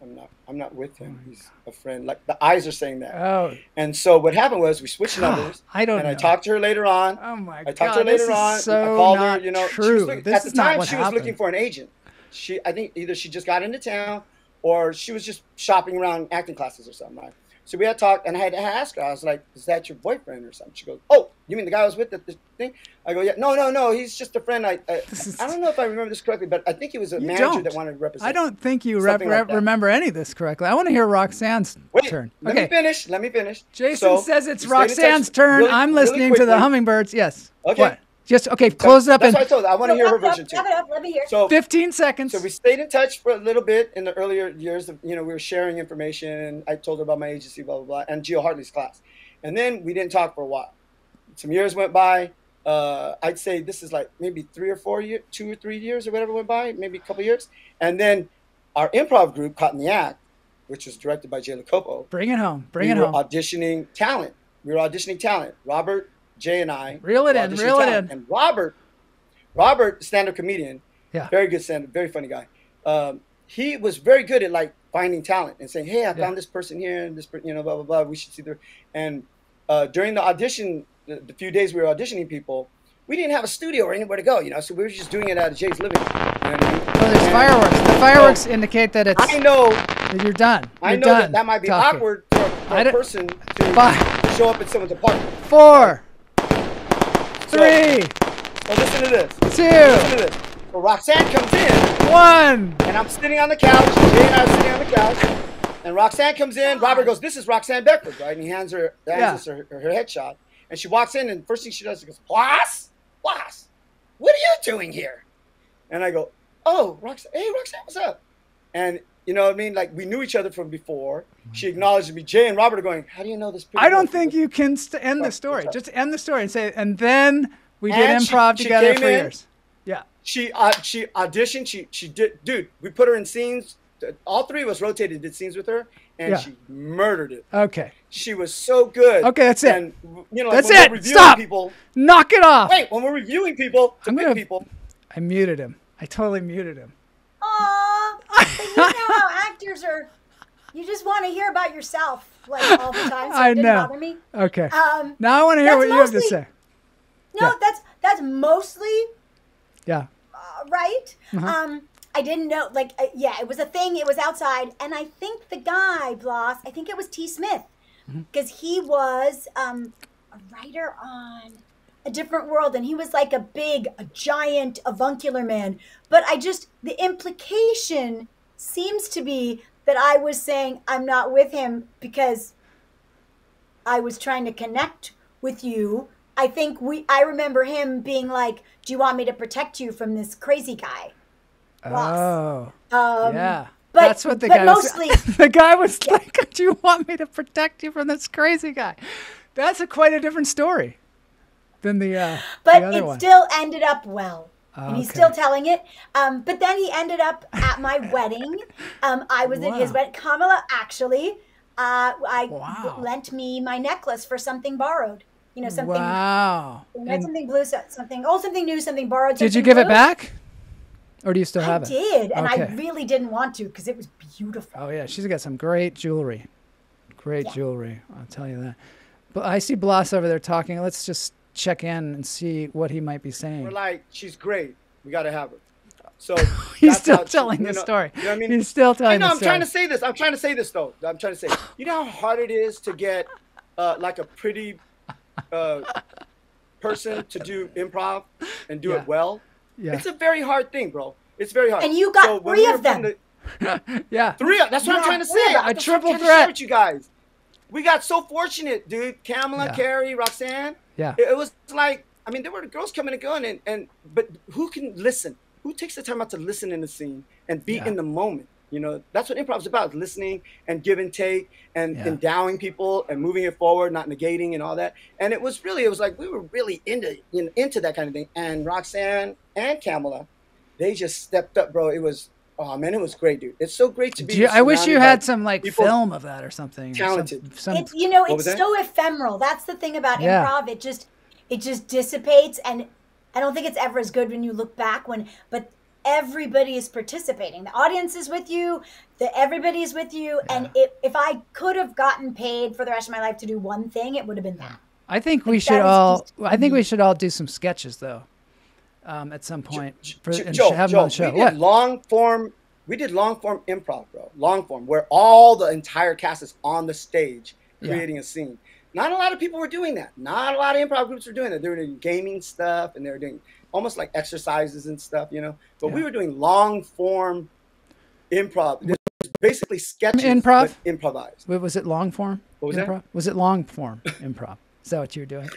I'm not, I'm not with him. Oh, he's a friend. Like, the eyes are saying that. Oh. And so what happened was we switched God, numbers. I don't and know. I talked to her later on. Oh, my God. I talked to her later this on. Is so I called not her, you know. True. Looking, this at is the time, not what she happened. was looking for an agent. She, I think either she just got into town or she was just shopping around acting classes or something. Right? So we had talked, and I had to ask her. I was like, is that your boyfriend or something? She goes, oh, you mean the guy I was with at the thing? I go, yeah. No, no, no. He's just a friend. I I, I don't know if I remember this correctly, but I think he was a you manager don't. that wanted to represent. I don't think you rep like remember any of this correctly. I want to hear Roxanne's Wait, turn. Let okay. me finish. Let me finish. Jason so, says it's Roxanne's turn. Really, I'm listening really to the hummingbirds. Yes. Okay. What? Just, okay, close it up. That's and, what I told her. I want to no, hear her version too. Let me hear. So, fifteen seconds. So we stayed in touch for a little bit in the earlier years. Of, you know, we were sharing information. I told her about my agency, blah, blah, blah, and Gio Hartley's class. And then we didn't talk for a while. Some years went by. Uh, I'd say this is like maybe three or four years, two or three years or whatever went by, maybe a couple years. And then our improv group, Caught in the Act, which was directed by Jay LaCopo. Bring it home. Bring we it home. We were auditioning talent. We were auditioning talent. Robert, Jay and I. Reel it in, reel it in. And Robert, Robert, stand-up comedian, yeah, very good stand-up, very funny guy. Um, he was very good at like finding talent and saying, "Hey, I yeah. found this person here and this, you know, blah blah blah. We should see their." And uh, during the audition, the, the few days we were auditioning people, we didn't have a studio or anywhere to go, you know, so we were just doing it out of Jay's living room. You know what I mean? Well, there's and, fireworks. The fireworks so indicate that it's. I know that you're done. You're I know done that, that might be talking. awkward for, for a person to five, show up at someone's apartment. Four. Three. So listen to this. Two. Listen to this. So Roxanne comes in. One. And I'm sitting on the couch. Jay and I are sitting on the couch. And Roxanne comes in. Robert goes, "This is Roxanne Beckford," right? And he hands her, hands yeah. her, her, her headshot. And she walks in, and first thing she does, she goes, "Blas, Blas, what are you doing here?" And I go, "Oh, Roxanne. Hey, Roxanne, what's up?" And you know what I mean? Like, we knew each other from before. She acknowledged me. Jay and Robert are going, "How do you know this?" I don't think you can st end the story. Just end the story and say, and then we did improv together for years. Yeah. She uh, she auditioned. She she did, dude. We put her in scenes. All three of us rotated, did scenes with her, and yeah. she murdered it. Okay. She was so good. Okay, that's it. And you know, that's it. Stop. People, knock it off. Wait, when we're reviewing people, to pick people. I muted him. I totally muted him. Aww. But you know how actors are. You just want to hear about yourself like all the time. So I it didn't know. Bother me. Okay. Um, now I want to hear what mostly, you have to say. No, yeah. that's that's mostly. Yeah. Uh, right. Uh-huh. Um, I didn't know. Like, uh, yeah, it was a thing. It was outside, and I think the guy Blas. I think it was T. Smith, because mm-hmm. he was um, a writer on A Different World, and he was like a big, a giant avuncular man. But I just the implication seems to be that I was saying I'm not with him because I was trying to connect with you. I think we, I remember him being like, "Do you want me to protect you from this crazy guy?" Blas. Oh, um, yeah. But, That's what the but guy mostly, was The guy was yeah. like, "Do you want me to protect you from this crazy guy?" That's a quite a different story than the uh, But the other it one. still ended up well. Oh, and he's okay. still telling it. Um, but then he ended up at my wedding. Um, I was wow. at his wedding. Kamala actually uh, I wow. lent me my necklace for something borrowed. You know, something. Wow. Something blue, something old, something new, something borrowed. Something Did you give blue. it back? Or do you still have I it? I did, and okay. I really didn't want to because it was beautiful. Oh, yeah. She's got some great jewelry. Great yeah. jewelry. I'll tell you that. But I see Blas over there talking. Let's just check in and see what he might be saying. We're like, she's great. We got to have her. So he's still telling the story. You know what I mean? He's still telling the story. I'm trying to say this. I'm trying to say this, though. I'm trying to say, you know how hard it is to get uh, like a pretty uh, person to do improv and do yeah. it well? Yeah. It's a very hard thing, bro. It's very hard. And you got so three of them. The, yeah. Three of That's what yeah, I'm trying to say. A triple threat. Share with you guys. We got so fortunate, dude. Kamala, yeah. Carrie, Roxanne. Yeah. It, it was like, I mean, there were girls coming and going, and, and but who can listen? Who takes the time out to listen in the scene and be yeah. in the moment? You know, that's what improv is about, listening and give and take and yeah. endowing people and moving it forward, not negating and all that. And it was really, it was like we were really into you know, into that kind of thing. And Roxanne and Kamala, they just stepped up, bro. It was, oh, man, it was great, dude. It's so great to be you, I wish you had some, like, film of that or something. Talented. Or some, some, it, you know, it's so that? ephemeral. That's the thing about yeah. improv. It just, it just dissipates. And I don't think it's ever as good when you look back when, but everybody is participating. The audience is with you, the everybody is with you. Yeah. And it, if I could have gotten paid for the rest of my life to do one thing, it would have been that. I think like we should all, I think we should all do some sketches though. Um, at some point for, Joe, and have Joe, them on the show. We did what? long form. We did long form improv, bro. Long form where all the entire cast is on the stage creating yeah. a scene. Not a lot of people were doing that. Not a lot of improv groups were doing that. They were doing gaming stuff and they were doing almost like exercises and stuff, you know. But yeah. we were doing long form improv. This was basically sketches improv? improvised. Wait, was it long form? What was improv? That? Was it long form improv? Is that what you were doing?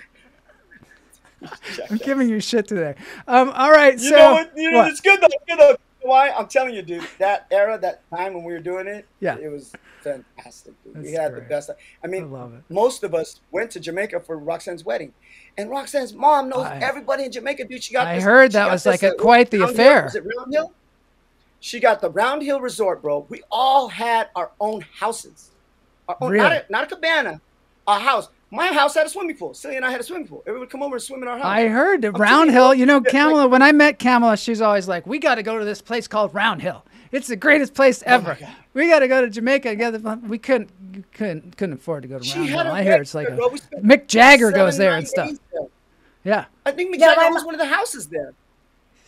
I'm giving you shit today. Um, all right. You so, know what? You know, what? It's good though. You know why? I'm telling you, dude, that era, that time when we were doing it, yeah. it was fantastic. Dude. We had great. the best. I mean, I love it. Most of us went to Jamaica for Roxanne's wedding. And Roxanne's mom knows I, everybody in Jamaica, dude. She got. I this, heard that was this, like a, uh, quite the Round affair. Hill. Was it Round Hill? She got the Round Hill Resort, bro. We all had our own houses. Our own, really? not, a, not a cabana, a house. My house had a swimming pool. Celia and I had a swimming pool. Everyone would come over and swim in our house. I heard the Round Hill. You know, Kamala, when I met Kamala, she's always like, we got to go to this place called Round Hill. It's the greatest place ever. Oh we got to go to Jamaica together. We couldn't couldn't, couldn't afford to go to Round Hill. I hear it's like a, Mick Jagger goes there and stuff. Yeah. I think Mick yeah, Jagger was one of the houses there.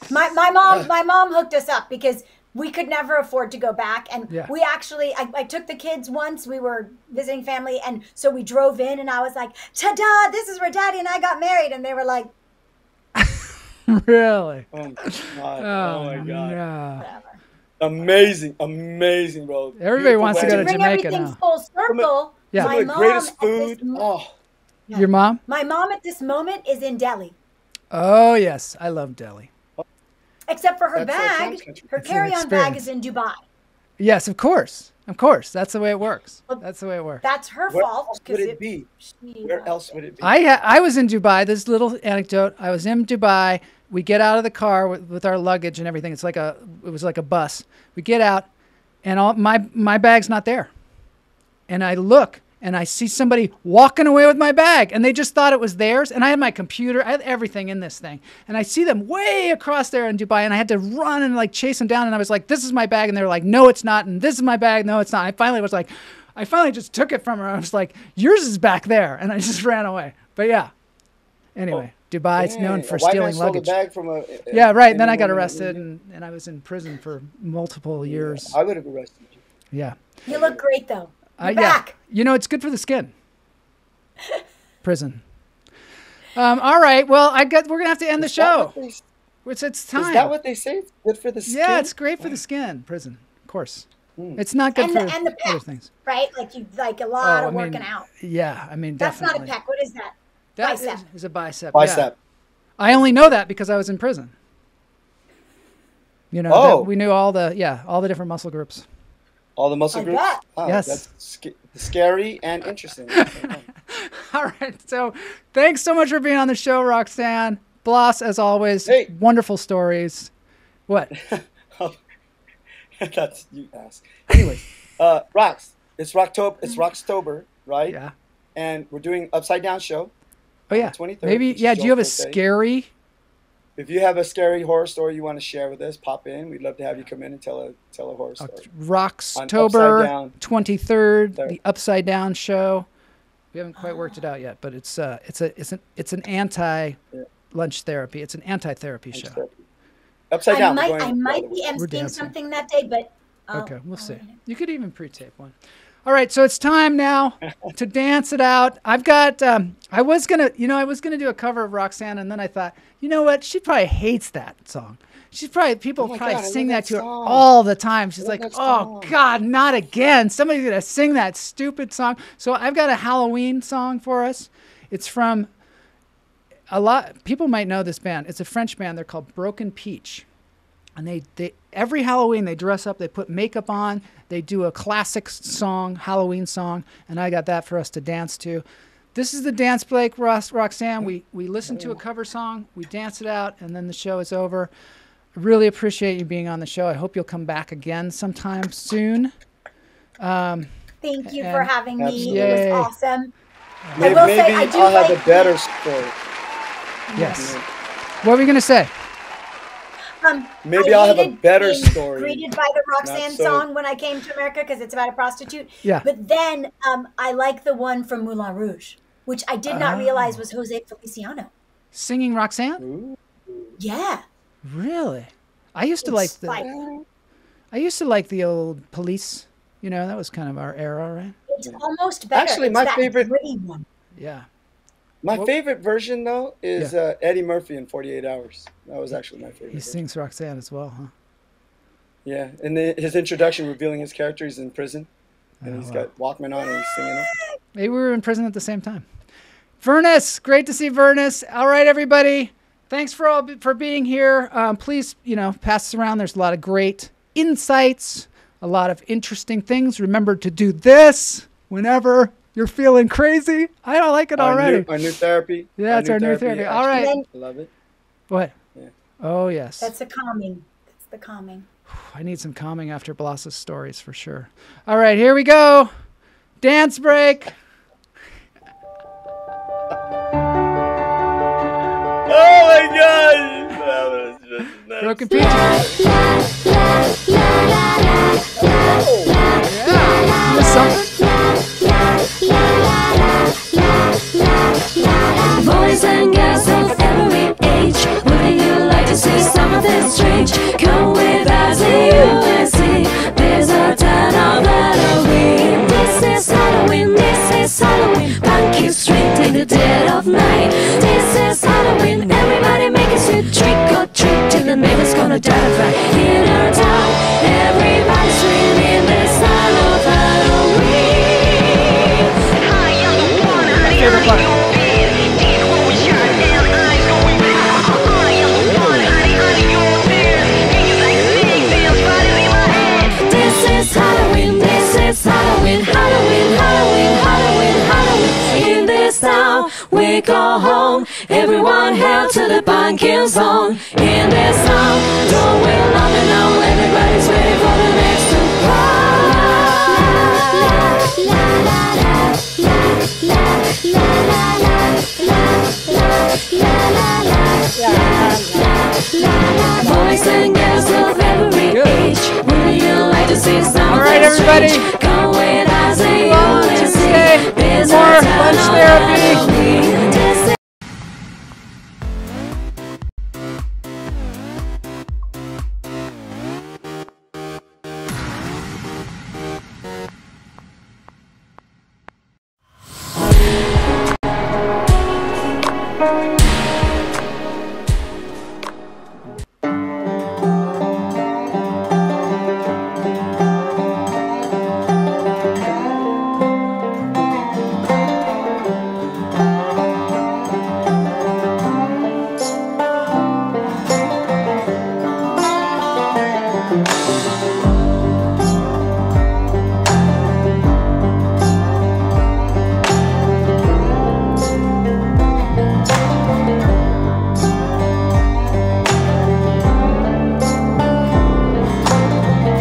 My, my, mom, my mom hooked us up because we could never afford to go back. And yeah. we actually, I, I took the kids once, we were visiting family. And so we drove in and I was like, ta-da, this is where Daddy and I got married. And they were like. Really? Oh my God. Oh, oh my God. No. Amazing, amazing, bro. Everybody Beautiful wants way. to go to, to bring Jamaica everything now. full circle. Yeah. My the mom greatest food. Oh. Yeah. Your mom? My mom at this moment is in Delhi. Oh, yes. I love Delhi. Except for her That's bag, her carry-on bag is in Dubai. Yes, of course. Of course. That's the way it works. Well, that's the way it works. That's her Where fault. Else would it, it be? Where else would it be? I, ha I was in Dubai. This little anecdote. I was in Dubai. We get out of the car with, with our luggage and everything. It's like a, it was like a bus. We get out, and all, my, my bag's not there. And I look, and I see somebody walking away with my bag, and they just thought it was theirs. And I had my computer, I had everything in this thing. And I see them way across there in Dubai, and I had to run and like chase them down. And I was like, this is my bag. And they were like, no, it's not. And this is my bag. No, it's not. I finally was like, I finally just took it from her. I was like, yours is back there. And I just ran away. But yeah. Anyway, oh, Dubai is known for stealing luggage. Bag from a, a, yeah, right. And then I got arrested, and, and I was in prison for multiple years. Yeah, I would have arrested you. Yeah. You look great, though. Uh, yeah. You know, it's good for the skin. Prison. Um, all right. Well, I got, we're going to have to end is the show. They, it's, it's time. Is that what they say? It's good for the skin? Yeah, it's great for the skin. Prison, of course. Mm. It's not good and for the, and the pecs, other things. Right? Like you, like a lot oh, of I working mean, out. Yeah, I mean, That's definitely. not a pec. What is that? That bicep. Is, is a bicep. Bicep. Yeah. I only know that because I was in prison. You know, oh. we knew all the, yeah, all the different muscle groups. All the muscle I groups? Wow, yes. That's sc scary and interesting. All right. So thanks so much for being on the show, Roxanne. Blas, as always, hey. wonderful stories. What? oh, that's you ass. Anyways, uh, Rox, it's Rocktober, it's Rocktober, right? Yeah. And we're doing Upside Down Show. Oh, yeah. Maybe, yeah, do you have a scary If you have a scary horror story you want to share with us, pop in. We'd love to have you come in and tell a tell a horror story. Rocktober twenty-third, the Upside Down show. We haven't quite worked it out yet, but it's uh it's a it's an it's an anti lunch therapy. It's an anti-therapy show. Therapy. Upside I Down. Might, I might be emceeing something that day, but I'll, okay, we'll I'll see. You could even pre-tape one. All right, so it's time now to dance it out. I've got, um, I was gonna, you know, I was gonna do a cover of Roxanne, and then I thought, you know what? She probably hates that song. She's probably people oh probably God, sing that, that to her all the time. She's like, oh God, not again! Somebody's gonna sing that stupid song. So I've got a Halloween song for us. It's from a lot. People might know this band. It's a French band. They're called Broken Peach. And they, they every Halloween they dress up, they put makeup on, they do a classic song, Halloween song, and I got that for us to dance to. This is the dance break, Ross, Roxanne. We we listen to a cover song, we dance it out, and then the show is over. I really appreciate you being on the show. I hope you'll come back again sometime soon. Um, Thank you and, for having absolutely. me. Yay. It was awesome. Yeah. I will Maybe say, I do I'll like have a better story. Yes. Yeah. What were you gonna say? Um, Maybe I I'll have a better story. Greeted by the Roxanne so... song when I came to America because it's about a prostitute. Yeah. But then um, I like the one from Moulin Rouge, which I did not oh. realize was Jose Feliciano singing Roxanne. Ooh. Yeah. Really? I used it's to like the. Fire. I used to like the old Police. You know, that was kind of our era, right? It's yeah. almost better. Actually, it's my that favorite one. Yeah. My well, favorite version, though, is yeah. uh, Eddie Murphy in forty-eight hours. That was actually my favorite. He version. sings Roxanne as well, huh? Yeah, and the, his introduction revealing his character is in prison. And oh, he's wow. got Walkman on and he's singing it. Maybe we were in prison at the same time. Vernus, great to see Vernus. All right, everybody. Thanks for all for being here. Um, please, you know, pass this around. There's a lot of great insights, a lot of interesting things. Remember to do this whenever you're feeling crazy. I don't like it our already. New, our new therapy. Yeah, it's our new therapy. therapy. All right. I love it. What? Yeah. Oh, yes. That's the calming. That's the calming. I need some calming after Blas's stories for sure. All right, here we go. Dance break. Oh, my God. That was just nuts. Broken Peaches. Oh, yeah. Is this something? Boys and girls of every age, wouldn't you like to see something strange? Come with us and you will see, there's a ton of Halloween. This is Halloween, this is Halloween, Punky Street in the dead of night. This is Halloween, everybody make a sweet trick or treat till the neighbor's gonna die right in our town. Everybody's screaming the sound of Halloween. Hi, I'm the one, honey, honey, honey. Halloween, this is Halloween, Halloween, Halloween, Halloween, Halloween. In this town we go home, everyone held to the pumpkin zone. In this town, don't we love it now, everybody's waiting for the next to cry. Boys and girls of every age, will you like to see something strange? All right, everybody.